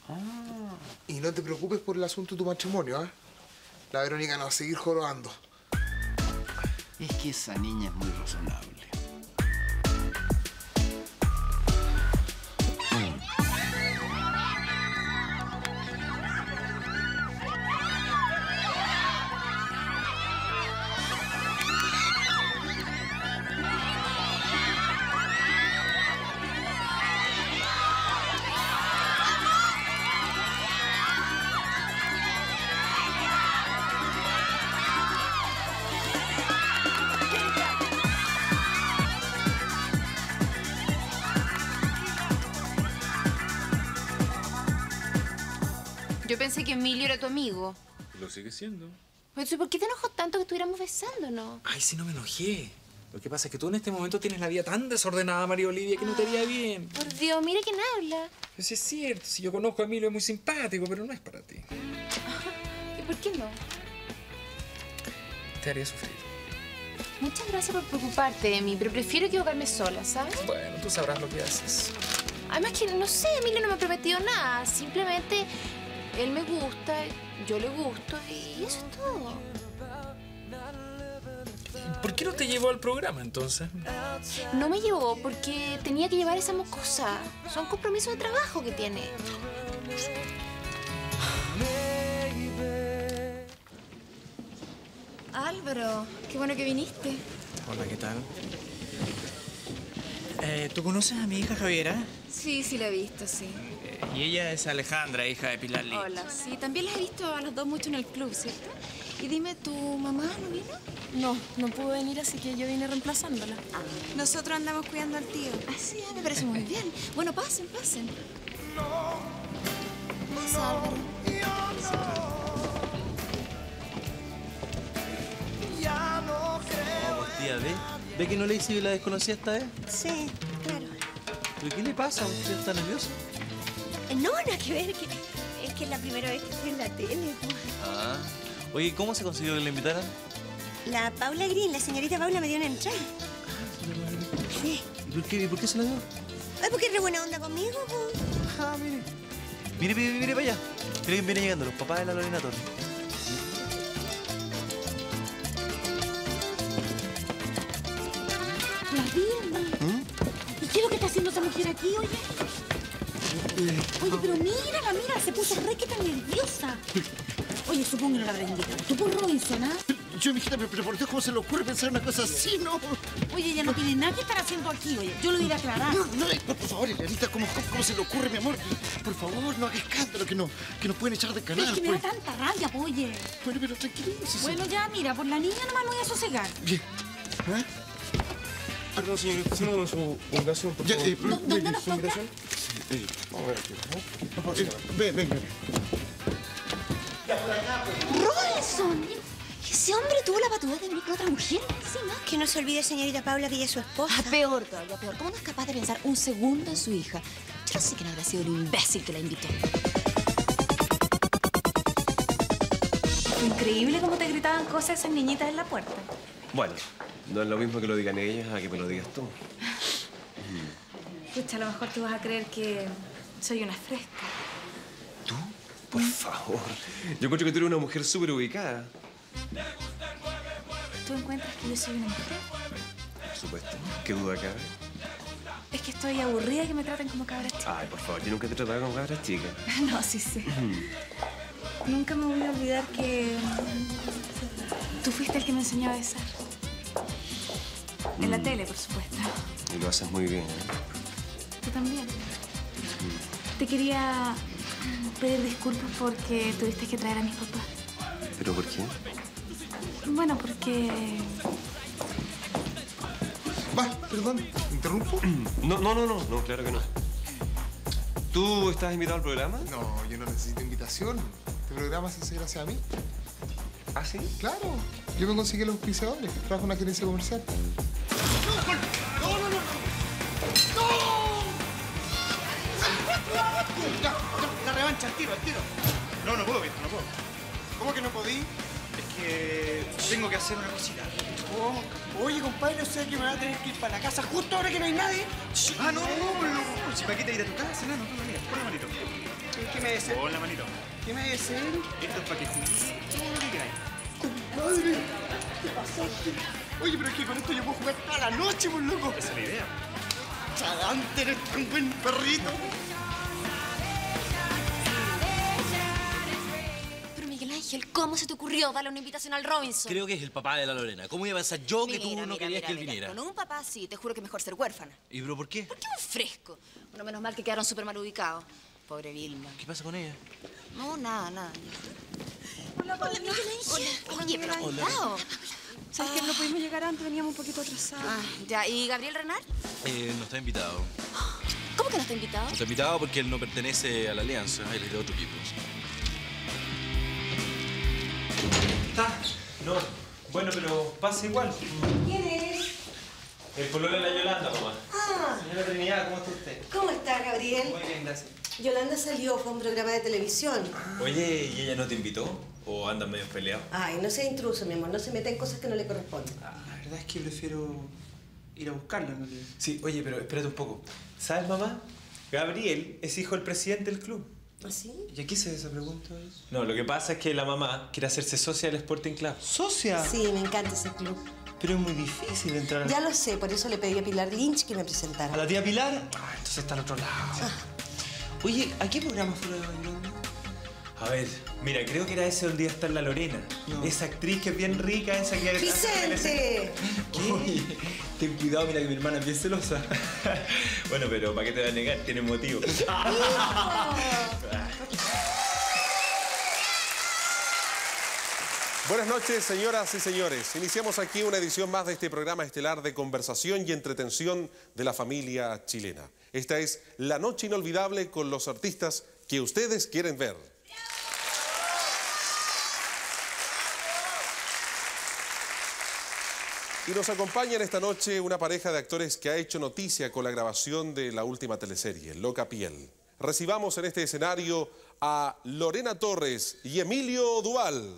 Ah. Y no te preocupes por el asunto de tu matrimonio, ¿eh? La Verónica no va a seguir jorobando. Es que esa niña es muy razonable. Pensé que Emilio era tu amigo. Lo sigue siendo. Pero, ¿por qué te enojó tanto que estuviéramos besándonos? Ay, si no me enojé. Lo que pasa es que tú en este momento tienes la vida tan desordenada, María Olivia, que ah, no te haría bien. Por Dios, mira quién habla. Pero si es cierto, si yo conozco a Emilio es muy simpático, pero no es para ti. ¿Y por qué no? Te haría sufrir. Muchas gracias por preocuparte de mí, pero prefiero equivocarme sola, ¿sabes? Bueno, tú sabrás lo que haces. Además que, no sé, Emilio no me ha prometido nada. Simplemente... él me gusta, yo le gusto y eso es todo. ¿Por qué no te llevó al programa entonces? No me llevó porque tenía que llevar esa mocosa. Son compromisos de trabajo que tiene. Álvaro, qué bueno que viniste. Hola, ¿qué tal? Eh, ¿Tú conoces a mi hija Javiera? Sí, sí la he visto, sí. Y ella es Alejandra, hija de Pilar. Hola, sí, también las he visto a las dos mucho en el club, ¿cierto? Y dime, ¿tu mamá no vino? No, no pudo venir, así que yo vine reemplazándola. Ah. Nosotros andamos cuidando al tío. Así, ah, me parece muy bien. Bueno, pasen, pasen. Pasa, Álvaro. Oh, tía, ¿ve? ¿Ve que no le hice y la desconocí esta vez? Sí, claro. ¿Pero qué le pasa? ¿Usted está nervioso? No, nada que ver, que, es que es la primera vez que estoy en la tele. Ah. Oye, ¿cómo se consiguió que la invitaran? La Paula Green, la señorita Paula me dio una entrada. Ah, sí. ¿Y por qué, por qué se la dio? Ay, porque es re buena onda conmigo, pues. Ah, mire. Mire, mire, mire, para allá. Creo que vienen llegando los papás de la Lorena Torres. La Vilma. ¿Eh? ¿Y qué es lo que está haciendo esa mujer aquí, oye? Oye, pero mírala, mírala, se puso re que tan nerviosa. Oye, supongo que no la habrá invitado. ¿Tú por Robinson, ah? Yo, mijita, pero por Dios, ¿cómo se le ocurre pensar una cosa así, no? Oye, ella no tiene nada que estar haciendo aquí, oye. Yo lo iré a aclarar. No, no, por favor, Elenita, ¿cómo, ¿cómo se le ocurre, mi amor? Por favor, no hagas escándalo, que, no, que nos pueden echar de canal. Pero es que me da tanta rabia, oye. Bueno, pero tranquilícese. Bueno, ya, mira, por la niña nomás lo voy a sosegar. Bien. ¿Eh? Perdón, señor, ¿está haciendo su fundación, por favor? ¿Dónde nos toca? Sí, vamos a ver aquí, ¿no? Eh, ven, ven, ven. ¡Robinson! Ese hombre tuvo la patudez de venir con otra mujer encima. Que no se olvide, señorita Paula, que ella es su esposa. Ah, peor todavía, peor. ¿Cómo no es capaz de pensar un segundo en su hija? Yo no sé que no habrá sido el imbécil que la invitó. Increíble cómo te gritaban cosas esas niñitas en la puerta. Bueno, no es lo mismo que lo digan ellas a que me lo digas tú. Escucha, a lo mejor tú vas a creer que soy una fresca. ¿Tú? Por favor. Yo encuentro que tú eres una mujer súper ubicada. ¿Tú encuentras que yo soy una mujer? Por supuesto. ¿Qué duda cabe? Es que estoy aburrida que me traten como cabras chicas. Ay, por favor, yo nunca te he tratado como cabras chicas. No, sí, sí. Nunca me voy a olvidar que... tú fuiste el que me enseñó a besar. En mm. la tele, por supuesto. Y lo haces muy bien, ¿eh? También. Te quería pedir disculpas porque tuviste que traer a mis papás. ¿Pero por qué? Bueno, porque... Va, perdón, ¿interrumpo? No, no, no, no, no, claro que no. ¿Tú estás invitado al programa? No, yo no necesito invitación. Este programa se hace gracias a mí. ¿Ah, sí? Claro. Yo me conseguí los auspiciadores. Trabajo en una gerencia comercial. ¡No, no, no! ¡No! ¡Ya, ya! La revancha, al tiro, al tiro. No, no puedo, Víctor, no puedo. ¿Cómo que no podí? Es que tengo que hacer una cosita. Oh, oye, compadre, o sea que me va a tener que ir para la casa justo ahora que no hay nadie. Ah, no, no, no. Si para qué te ir a tu casa, no, no, mira, pon la manito. ¿Qué me dicen? Pon la manito. ¿Qué me dicen? Esto es para que jugues todo lo que queráis. ¡Compadre! ¿Qué pasaste? Oye, pero es que con esto yo puedo jugar toda la noche, pues, loco. Esa es la idea. Chalante, eres tan buen perrito. ¿Cómo se te ocurrió darle una invitación al Robinson? Creo que es el papá de la Lorena. ¿Cómo iba a pensar yo que mira, tú no mira, querías mira, que él mira. viniera? Con un papá sí, te juro que mejor ser huérfana. ¿Y pero por qué? ¿Por qué un fresco? Bueno, menos mal que quedaron súper mal ubicados. Pobre Vilma. ¿Qué pasa con ella? No, nada, nada. Hola, Paula. Hola, hola. Oye, pero cuidado. ¿Sabes ah. que no pudimos llegar antes? Veníamos un poquito atrasados. Ah, ya. ¿Y Gabriel Renard? Eh, no está invitado. ¿Cómo que no está invitado? No está invitado porque él no pertenece a la alianza. Él es de otro equipo. No, bueno, pero pasa igual. ¿Quién es? El color de la Yolanda, mamá. Ah. Señora Trinidad, ¿cómo está usted? ¿Cómo está, Gabriel? Muy bien, gracias. Yolanda salió, fue a un programa de televisión. Oye, ¿y ella no te invitó? ¿O andan medio peleados? Ay, no sea intruso, mi amor, no se meta en cosas que no le corresponden. Ah, la verdad es que prefiero ir a buscarla, ¿no? Sí, oye, pero espérate un poco. ¿Sabes, mamá? Gabriel es hijo del presidente del club. ¿Ah, sí? ¿Ya qué se esa pregunta? No, lo que pasa es que la mamá quiere hacerse socia del Sporting Club. ¿Socia? Sí, me encanta ese club. Pero es muy difícil entrar. Ya lo sé, por eso le pedí a Pilar Lynch que me presentara. ¿A la tía Pilar? Ah, entonces está al otro lado. Ah. Oye, ¿a qué programa fue de bailando? A ver, mira, creo que era ese donde iba a estar la Lorena. No. Esa actriz que es bien rica, esa que... ¡Vicente! ¿Qué? Oye, ten cuidado, mira que mi hermana es bien celosa. Bueno, pero ¿para qué te va a negar? Tiene motivo. Buenas noches, señoras y señores. Iniciamos aquí una edición más de este programa estelar de conversación y entretención de la familia chilena. Esta es La Noche Inolvidable con los artistas que ustedes quieren ver. Y nos acompaña en esta noche una pareja de actores que ha hecho noticia con la grabación de la última teleserie, Loca Piel. Recibamos en este escenario a Lorena Torres y Emilio Duval.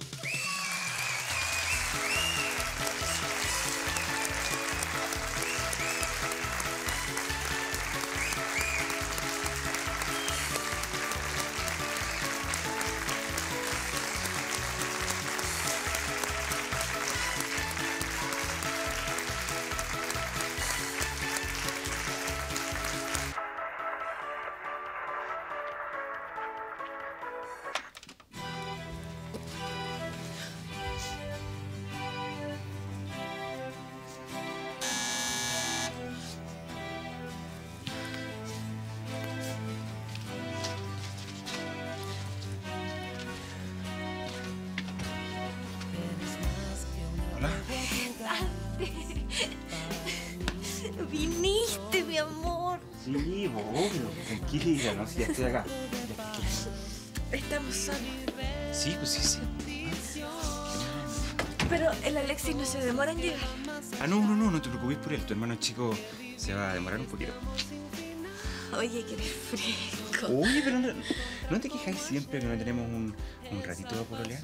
Viniste, mi amor. Sí, obvio. Tranquila, no, si ya estoy acá. Estamos solos. Sí, pues sí, sí. Pero el Alexis no se demora en llegar. Ah, no, no, no, no te preocupes por él. Tu hermano chico se va a demorar un poquito. Oye, que eres fresco. Oye, pero no, ¿no te quejáis siempre que no tenemos un, un ratito de pololear?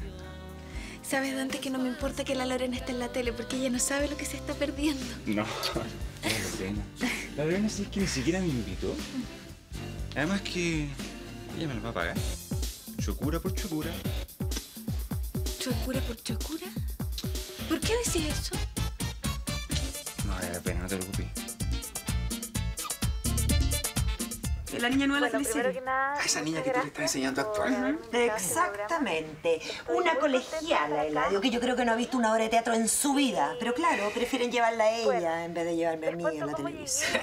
Sabes, Dante, que no me importa que la Lorena esté en la tele porque ella no sabe lo que se está perdiendo. No, la Lorena. La Lorena sí es que ni siquiera me invitó. Además que ella me la va a pagar. Chocura por chocura. ¿Chocura por chocura? ¿Por qué decís eso? No vale la pena, no te preocupes. que la niña no bueno, la felicite. A esa niña que tú le estás enseñando a actuar. Uh-huh. Exactamente. Una colegiala, Eladio, que yo creo que no ha visto una obra de teatro en su vida. Pero claro, prefieren llevarla a ella bueno, en vez de llevarme a mí a la televisión.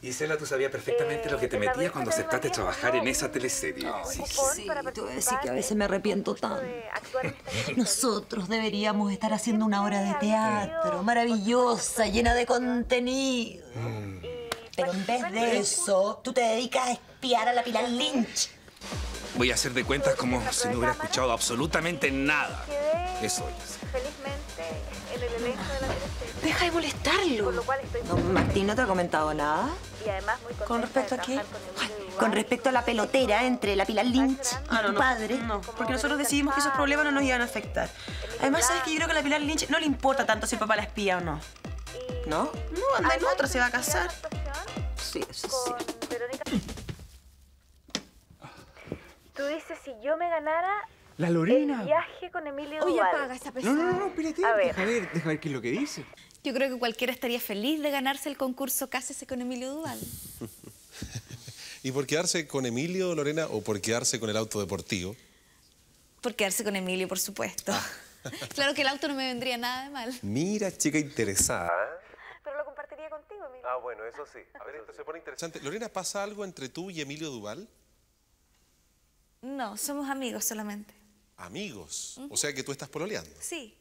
Gisela, tú sabías perfectamente eh, lo que te metías cuando aceptaste no, trabajar en esa teleserie. No, sí, sí, te voy a decir que a veces me arrepiento tanto. Nosotros deberíamos estar haciendo una obra de teatro maravillosa, llena de contenido. Mm. Pero en vez de eso, tú te dedicas a espiar a la Pilar Lynch. Voy a hacer de cuentas como si no hubiera escuchado absolutamente nada. Eso es. Deja de molestarlo. Don Martín no te ha comentado nada. Y además muy ¿Con respecto a qué? Ay, con respecto a la pelotera entre la Pilar Lynch y ah, no, tu padre. No, no, porque nosotros decidimos que esos problemas no nos iban a afectar. Además, sabes que yo creo que a la Pilar Lynch no le importa tanto si el papá la espía o no. ¿No? No, anda en otra, se va a casar. Sí, eso es cierto. Tú dices, si yo me ganara... La Lorena. El viaje con Emilio Duval. Oye, apaga esa pesada. No, no, no, espérate. A ver. Deja ver, deja ver qué es lo que dice. Yo creo que cualquiera estaría feliz de ganarse el concurso Cásese con Emilio Duval. ¿Y por quedarse con Emilio, Lorena, o por quedarse con el auto deportivo? Por quedarse con Emilio, por supuesto. Claro que el auto no me vendría nada de mal. Mira, chica interesada. Pero lo compartiría contigo, Emilio. Ah, bueno, eso sí. A ver, esto se pone interesante. Lorena, ¿pasa algo entre tú y Emilio Duval? No, somos amigos solamente. ¿Amigos? Uh-huh. O sea que tú estás pololeando. Sí.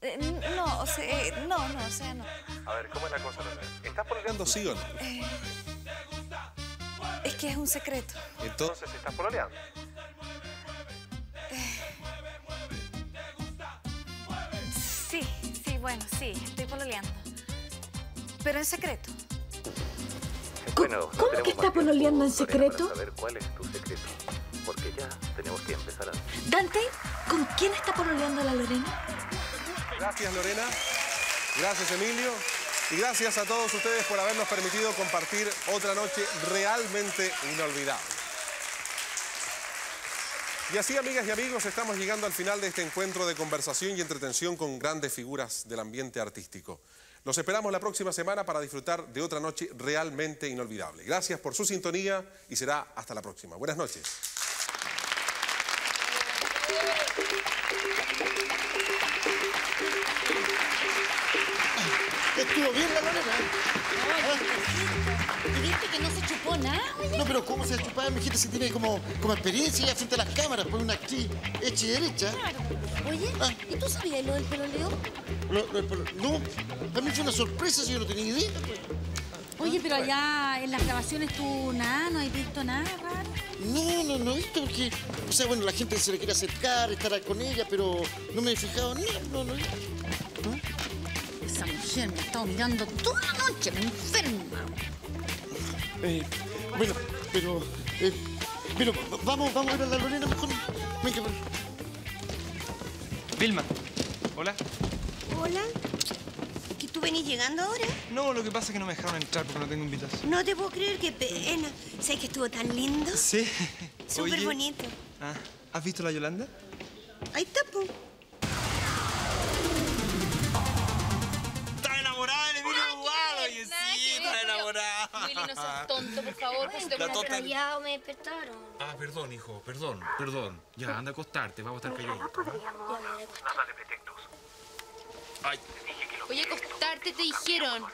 Eh, no, o sea, eh, no, no, o sea, no. A ver, ¿cómo es la cosa, Lorena? ¿Estás pololeando sí o no? Eh, es que es un secreto. Entonces, Entonces ¿estás pololeando? Eh, sí, sí, bueno, sí, estoy pololeando. Pero en secreto. Bueno, ¿Cómo, no ¿cómo que estás pololeando en secreto? A ver, ¿cuál es tu secreto? Porque ya tenemos que empezar a... Dante, ¿con quién está pololeando la Lorena? Gracias, Lorena. Gracias, Emilio. Y gracias a todos ustedes por habernos permitido compartir otra noche realmente inolvidable. Y así, amigas y amigos, estamos llegando al final de este encuentro de conversación y entretención con grandes figuras del ambiente artístico. Los esperamos la próxima semana para disfrutar de otra noche realmente inolvidable. Gracias por su sintonía y será hasta la próxima. Buenas noches. Estuvo bien la Lorena. ¿Y viste que no se chupó nada? No, pero ¿cómo se chupaba, mijita? Si tiene como, como experiencia ya frente a las cámaras, pues una actriz hecha y derecha. Claro. Oye, ah. ¿y tú sabías lo del peloleo? Lo, lo, lo, no, a mí fue una sorpresa, si yo no tenía idea. Oye, pero allá en las grabaciones tú nada, no has visto nada, raro. No, no, no he visto porque... O sea, bueno, la gente se le quiere acercar, estará con ella, pero no me he fijado nada, no, no, no. Esa mujer me ha estado mirando toda la noche, me enferma. Eh, bueno, pero... Eh, pero vamos, vamos a ver a la Lorena mejor. Venga, venga. Vilma, hola. Hola. ¿Tú venís llegando ahora? No, lo que pasa es que no me dejaron entrar porque no tengo invitación. No te puedo creer, qué pena. ¿Sabes que estuvo tan lindo? Sí. Súper Oye. bonito. Ah, ¿has visto la Yolanda? Ahí está, po. ¡Está enamorada de Emilio Duval! Oye, sí, está enamorada. Willy, no seas tonto, por favor. Ay, que se te ya me despertaron. Ah, perdón, hijo, perdón, perdón. Ya, anda a acostarte, vamos a estar callados. Podríamos... Nada de pretextos. Ay... Voy a acostarte, te dijeron.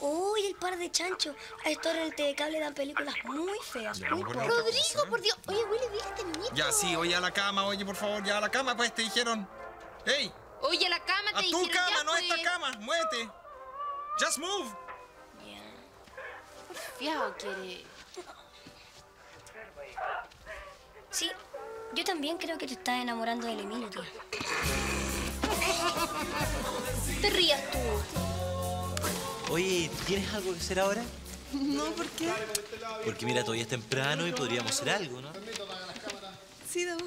Uy, el par de chanchos. A esta hora en el T V Cable dan películas muy feas. Muy por... Rodrigo, por Dios. Oye, Willy, ¿viste este niñito? Ya, sí, oye, a la cama, oye, por favor, ya a la cama, pues, te dijeron. ¡Ey! Oye, a la cama, te a dijeron. A tu cama, ya, no a pues. esta cama. Muévete. Just move. Ya. Yeah. Porfiado, quiere. Sí, yo también creo que te estás enamorando del Emilio, tío. Te rías tú. Oye, ¿tienes algo que hacer ahora? No, ¿por qué? Porque mira, todavía es temprano y podríamos hacer algo, ¿no? Sí, Dabo.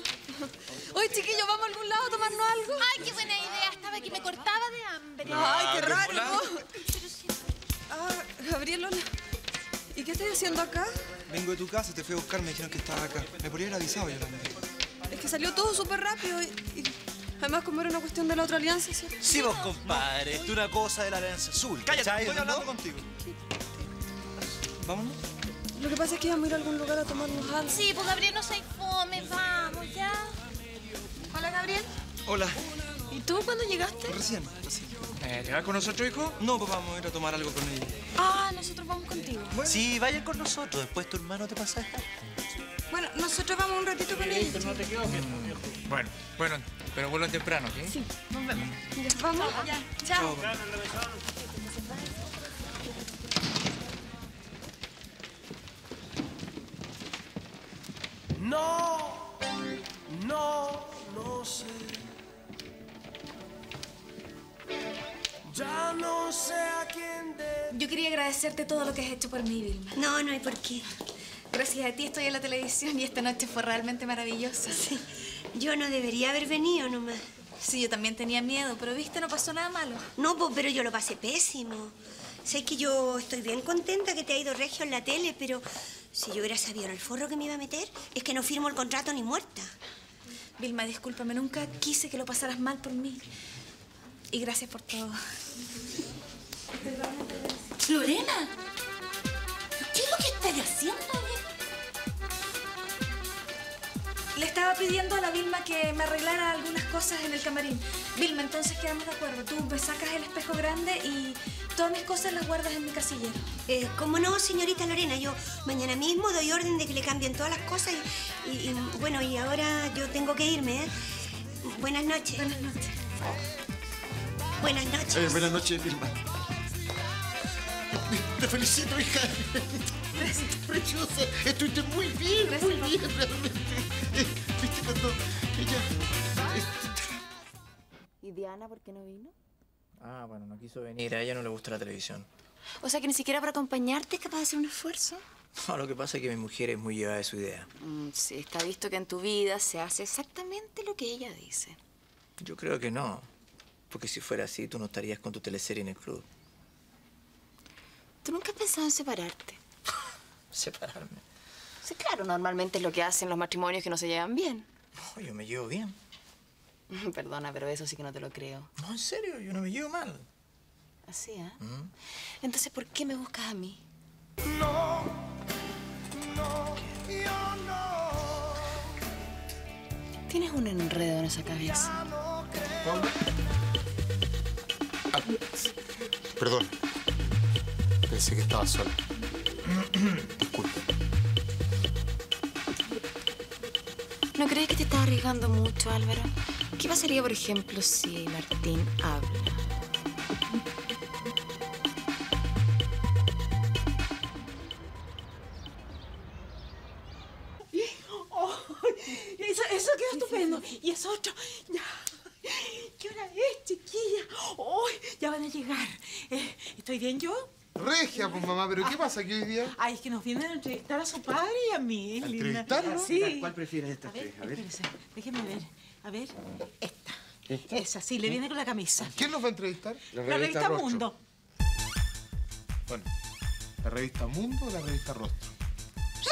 Oye, chiquillos, ¿vamos a algún lado a tomarnos algo? Ay, qué buena idea. Estaba que me cortaba de hambre. Ay, qué raro, ¿no? Ah, Gabriel, hola. ¿Y qué estás haciendo acá? Vengo de tu casa, te fui a buscar, me dijeron que estabas acá. Me podría haber avisado, Yolanda. Es que salió todo súper rápido y... y... Además, como era una cuestión de la otra alianza, ¿cierto? Sí, vos, compadre. No, no, no. Es una cosa de la Alianza Azul. Cállate, estoy hablando ¿no? contigo. vámonos. Lo que pasa es que vamos a ir a algún lugar a tomarnos algo. Sí, pues Gabriel no se fome, vamos ya. Hola, Gabriel. Hola. ¿Y tú cuándo llegaste? Recién, recién. Eh, ¿Te vas con nosotros, hijo? No, pues vamos a ir a tomar algo con ella. Ah, nosotros vamos contigo. Bueno. Sí, vayan con nosotros, después tu hermano te pasa a dejar. Bueno, nosotros vamos un ratito con ella. No te quedo, mm. Bueno, bueno, pero vuelvan temprano, ¿ok? Sí, nos vemos. Ya, vamos. Chao. Ya. Chao. Chao. No, no, no sé. Ya no sé a quién de... Yo quería agradecerte todo lo que has hecho por mí, Vilma. No, no hay por qué. Gracias a ti estoy en la televisión y esta noche fue realmente maravillosa. Sí. Yo no debería haber venido nomás. Sí, yo también tenía miedo, pero viste, no pasó nada malo. No, pues, pero yo lo pasé pésimo. Sé que yo estoy bien contenta que te ha ido regio en la tele, pero... Si yo hubiera sabido el forro que me iba a meter, es que no firmo el contrato ni muerta. Vilma, discúlpame, nunca quise que lo pasaras mal por mí. Y gracias por todo. ¡Lorena! ¿Qué es lo que estáis haciendo? Le estaba pidiendo a la Vilma que me arreglara algunas cosas en el camarín. Vilma, entonces quedamos de acuerdo. Tú me sacas el espejo grande y... todas mis cosas las guardas en mi casillero. Eh, ¿Cómo no, señorita Lorena? Yo mañana mismo doy orden de que le cambien todas las cosas y, y, y bueno, y ahora yo tengo que irme, ¿eh? Buenas noches. Buenas noches. Buenas noches. Eh, buenas noches, Vilma. Te felicito, hija. Gracias. Preciosa. Estuviste muy bien, gracias, muy bien, papá. Realmente. Viste cuando ella... ¿Y Diana por qué no vino? Ah, bueno, no quiso venir. A ella no le gusta la televisión. O sea, que ni siquiera para acompañarte es capaz de hacer un esfuerzo. No, lo que pasa es que mi mujer es muy llevada de su idea. Mm, sí, está visto que en tu vida se hace exactamente lo que ella dice. Yo creo que no. Porque si fuera así, tú no estarías con tu teleserie en el club. ¿Tú nunca has pensado en separarte? ¿Separarme? Sí, claro, normalmente es lo que hacen los matrimonios que no se llevan bien. No, yo me llevo bien. Perdona, pero eso sí que no te lo creo. No, en serio, yo no me llevo mal. ¿Así, eh? ¿Mm? Entonces, ¿por qué me buscas a mí? No, no, yo no. Tienes un enredo en esa cabeza. No, ah, perdón. Pensé que estaba sola. Disculpe. ¿No crees que te estás arriesgando mucho, Álvaro? ¿Qué pasaría, por ejemplo, si Martín habla? Oh, eso, eso quedó estupendo. Y es otro. Ya. ¿Qué hora es, chiquilla? Oh, ya van a llegar. Eh, ¿Estoy bien yo? Regia, pues, mamá, ¿pero qué pasa aquí hoy día? Ay, es que nos vienen a entrevistar a su padre y a mí. ¿A entrevistarlo? Sí. ¿Cuál prefieres estas tres? A ver, espérense, déjenme ver. A ver, esta. ¿Esta? Esa, sí, le viene con la camisa. ¿Quién nos va a entrevistar? La revista, la revista Mundo. Bueno, la revista Mundo o la revista Rostro.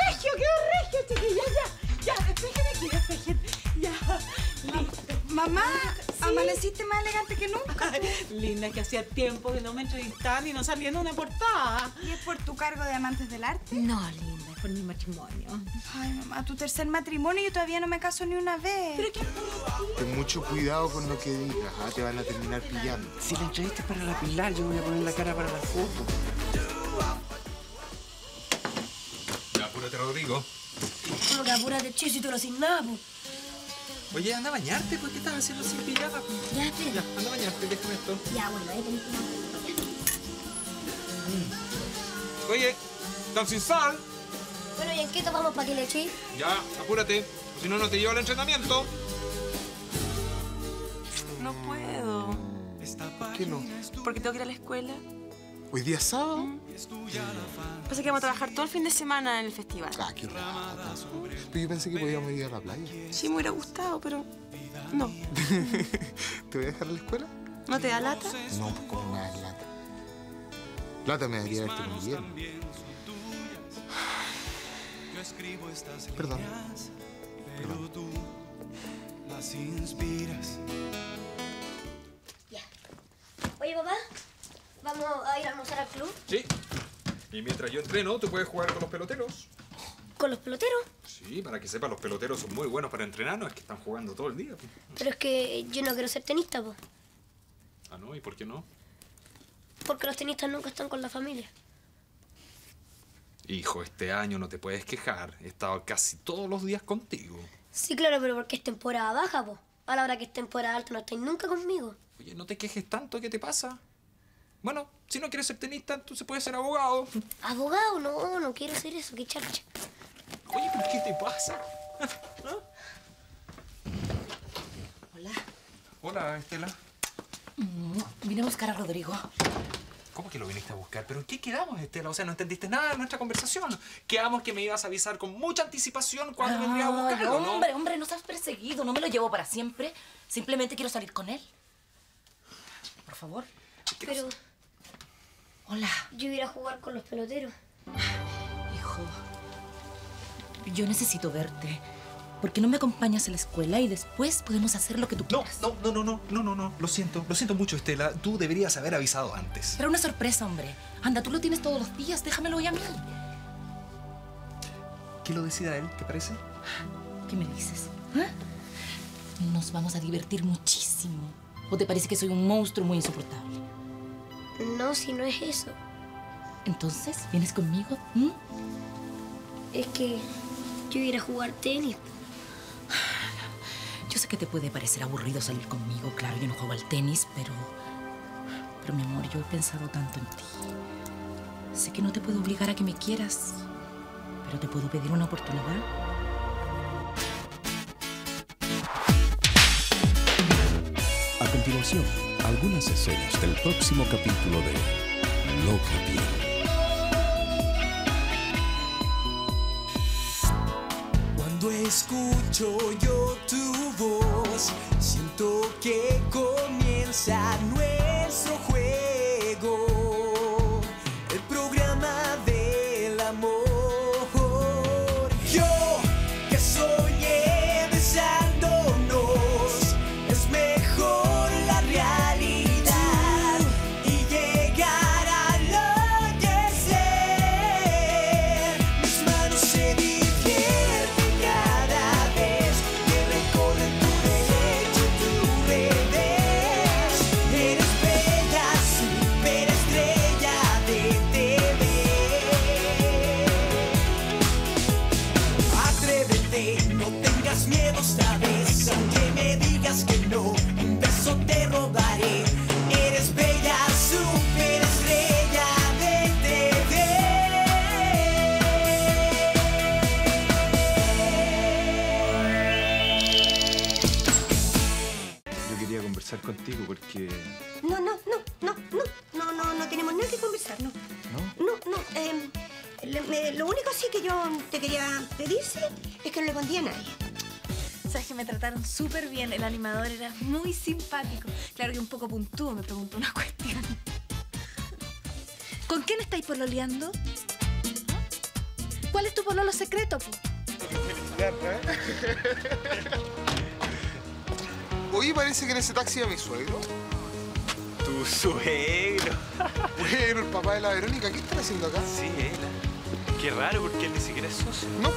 ¡Regio! ¡Qué regio, chiquilla! Ya, ya, despejen aquí, despejen. Ya, listo. Mamá, sí. Amaneciste más elegante que nunca. Linda, que hacía tiempo que no me entrevistaban y no salía en una portada. ¿Y es por tu cargo de amantes del arte? No, linda, es por mi matrimonio. Ay, mamá, tu tercer matrimonio, yo todavía no me caso ni una vez. Pero qué... Ten mucho cuidado con lo que digas, ¿ah? Te van a terminar pillando. Si la entrevista es para la Pilar, yo me voy a poner la cara para la foto. Apúrate, Rodrigo. Lo que apúrate, che, si tú lo asignás, po. Oye, anda a bañarte, ¿por qué estás haciendo sin pijama? Ya, espera. Anda a bañarte, déjame esto. Ya, bueno, ahí tenés una. Oye, ¿están sin sal? Bueno, ¿y en qué tomamos para que le eché? Ya, apúrate, si no, no te llevo al entrenamiento. No puedo. ¿Por qué no? Porque tengo que ir a la escuela. ¿Hoy día es sábado? Pasa que vamos a trabajar todo el fin de semana en el festival. Ah, qué rata. Yo pensé que podíamos ir a la playa. Sí, me hubiera gustado, pero no. ¿Te voy a dejar a la escuela? ¿No te da lata? No, pues como nada de lata. Lata me daría verte con Guillermo. Perdón. Perdón. Ya. Oye, papá, ¿vamos a ir a almorzar al club? Sí. Y mientras yo entreno, tú puedes jugar con los peloteros. ¿Con los peloteros? Sí, para que sepas, los peloteros son muy buenos para entrenar, no es que están jugando todo el día. Pero es que yo no quiero ser tenista, po. Ah, ¿no? ¿Y por qué no? Porque los tenistas nunca están con la familia. Hijo, este año no te puedes quejar. He estado casi todos los días contigo. Sí, claro, pero porque es temporada baja, po. A la hora que es temporada alta no estáis nunca conmigo. Oye, no te quejes tanto, ¿qué te pasa? Bueno, si no quieres ser tenista, entonces puedes ser abogado. ¿Abogado? No, no quiero ser eso, qué charcha. Oye, ¿pero qué te pasa? ¿No? Hola. Hola, Estela. Vine a buscar a Rodrigo. ¿Cómo que lo viniste a buscar? ¿Pero en qué quedamos, Estela? O sea, no entendiste nada de nuestra conversación. Quedamos que me ibas a avisar con mucha anticipación cuando ah, vendría a buscarlo, hombre, ¿no? Hombre, hombre, no estás perseguido. No me lo llevo para siempre. Simplemente quiero salir con él. Por favor. Pero... Hola. Yo iré a jugar con los peloteros. Hijo, yo necesito verte. ¿Por qué no me acompañas a la escuela y después podemos hacer lo que tú quieras? No, no, no, no, no, no, no, lo siento. Lo siento mucho, Estela. Tú deberías haber avisado antes. Era una sorpresa, hombre. Anda, tú lo tienes todos los días. Déjamelo hoy a mí. ¿Que lo decida él, te parece? ¿Qué me dices? ¿Eh? Nos vamos a divertir muchísimo. ¿O te parece que soy un monstruo muy insoportable? No, si no es eso. ¿Entonces vienes conmigo? ¿Mm? Es que yo iré a jugar tenis. Yo sé que te puede parecer aburrido salir conmigo. Claro, yo no juego al tenis, pero... Pero, mi amor, yo he pensado tanto en ti. Sé que no te puedo obligar a que me quieras, pero te puedo pedir una oportunidad. A continuación, algunas escenas del próximo capítulo de Loca Piel. Escucho yo tu voz, siento que comienza nuestro juego, el programa del amor. Yo que soñé besándonos, es mejor la realidad y llegar a lo que sé. Mis manos se divierten. Contigo porque... No, no, no, no, no, no, no, no tenemos nada que conversar, no. ¿No? No, no, eh, le, me, lo único sí que yo te quería pedir, sí, es que no le pondría a nadie. Sabes que me trataron súper bien, el animador era muy simpático. Claro que un poco puntúo me preguntó una cuestión. ¿Con quién estáis pololeando? ¿Cuál es tu pololo secreto, po? Hoy parece que en ese taxi iba mi suegro. ¿Tu suegro? Bueno, el papá de la Verónica, ¿qué están haciendo acá? Sí, él. Qué raro, porque él ni siquiera es socio. No.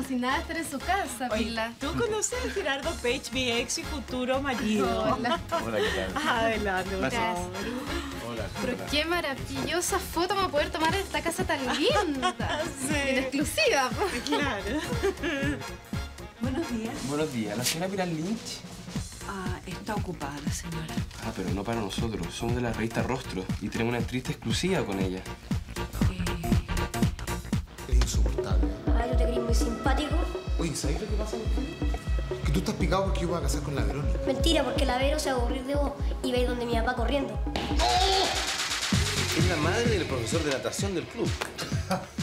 Así nada, estar en su casa, Pilar. ¿Tú conoces a Gerardo Page, mi ex y futuro marido? Hola. Hola, ¿qué tal? Adelante, gracias. Hola. Pero qué maravillosa foto me va a poder tomar en esta casa tan linda. Sí. En exclusiva. Claro. Buenos días. Buenos días. ¿La señora Pilar Lynch? Ah, está ocupada, señora. Ah, pero no para nosotros. Somos de la revista Rostro y tenemos una entrevista exclusiva con ella. Eh... Es insoportable. Ah, yo te creí muy simpático. Oye, ¿sabes lo que pasa con... Que tú estás picado porque yo voy a casar con la Verónica. Mentira, porque la Vero se va a aburrir de vos y va a ir donde mi papá corriendo. Es la madre del profesor de natación del club.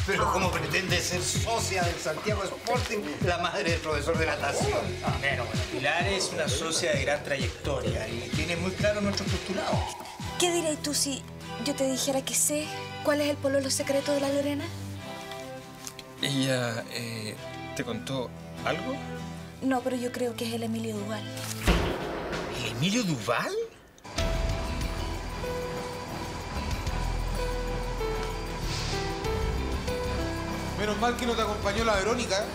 Pero como pretende ser socia del Santiago Sporting, la madre del profesor de natación. Bueno, bueno, Pilar es una socia de gran trayectoria y tiene muy claro nuestros postulados. ¿Qué dirías tú si yo te dijera que sé cuál es el pololo secreto de la Lorena? ¿Ella eh, te contó algo? No, pero yo creo que es el Emilio Duval. ¿El Emilio Duval? Menos mal que no te acompañó la Verónica.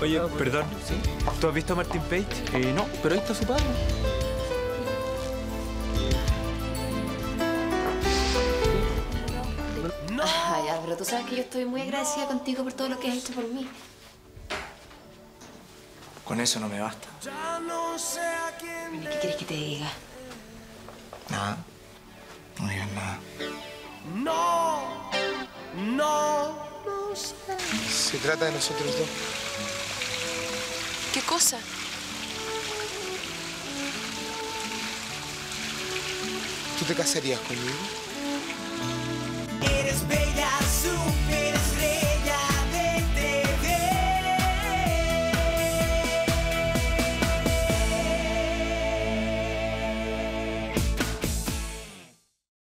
Oye, perdón, ¿tú has visto a Martín Page? Eh, no, pero ahí está su padre. No. Ah, ya, pero tú sabes que yo estoy muy agradecida contigo por todo lo que has hecho por mí. Con eso no me basta. ¿Qué quieres que te diga? Nada. No digas nada. No, no, no sé. Se trata de nosotros dos. ¿Qué cosa? ¿Tú te casarías conmigo?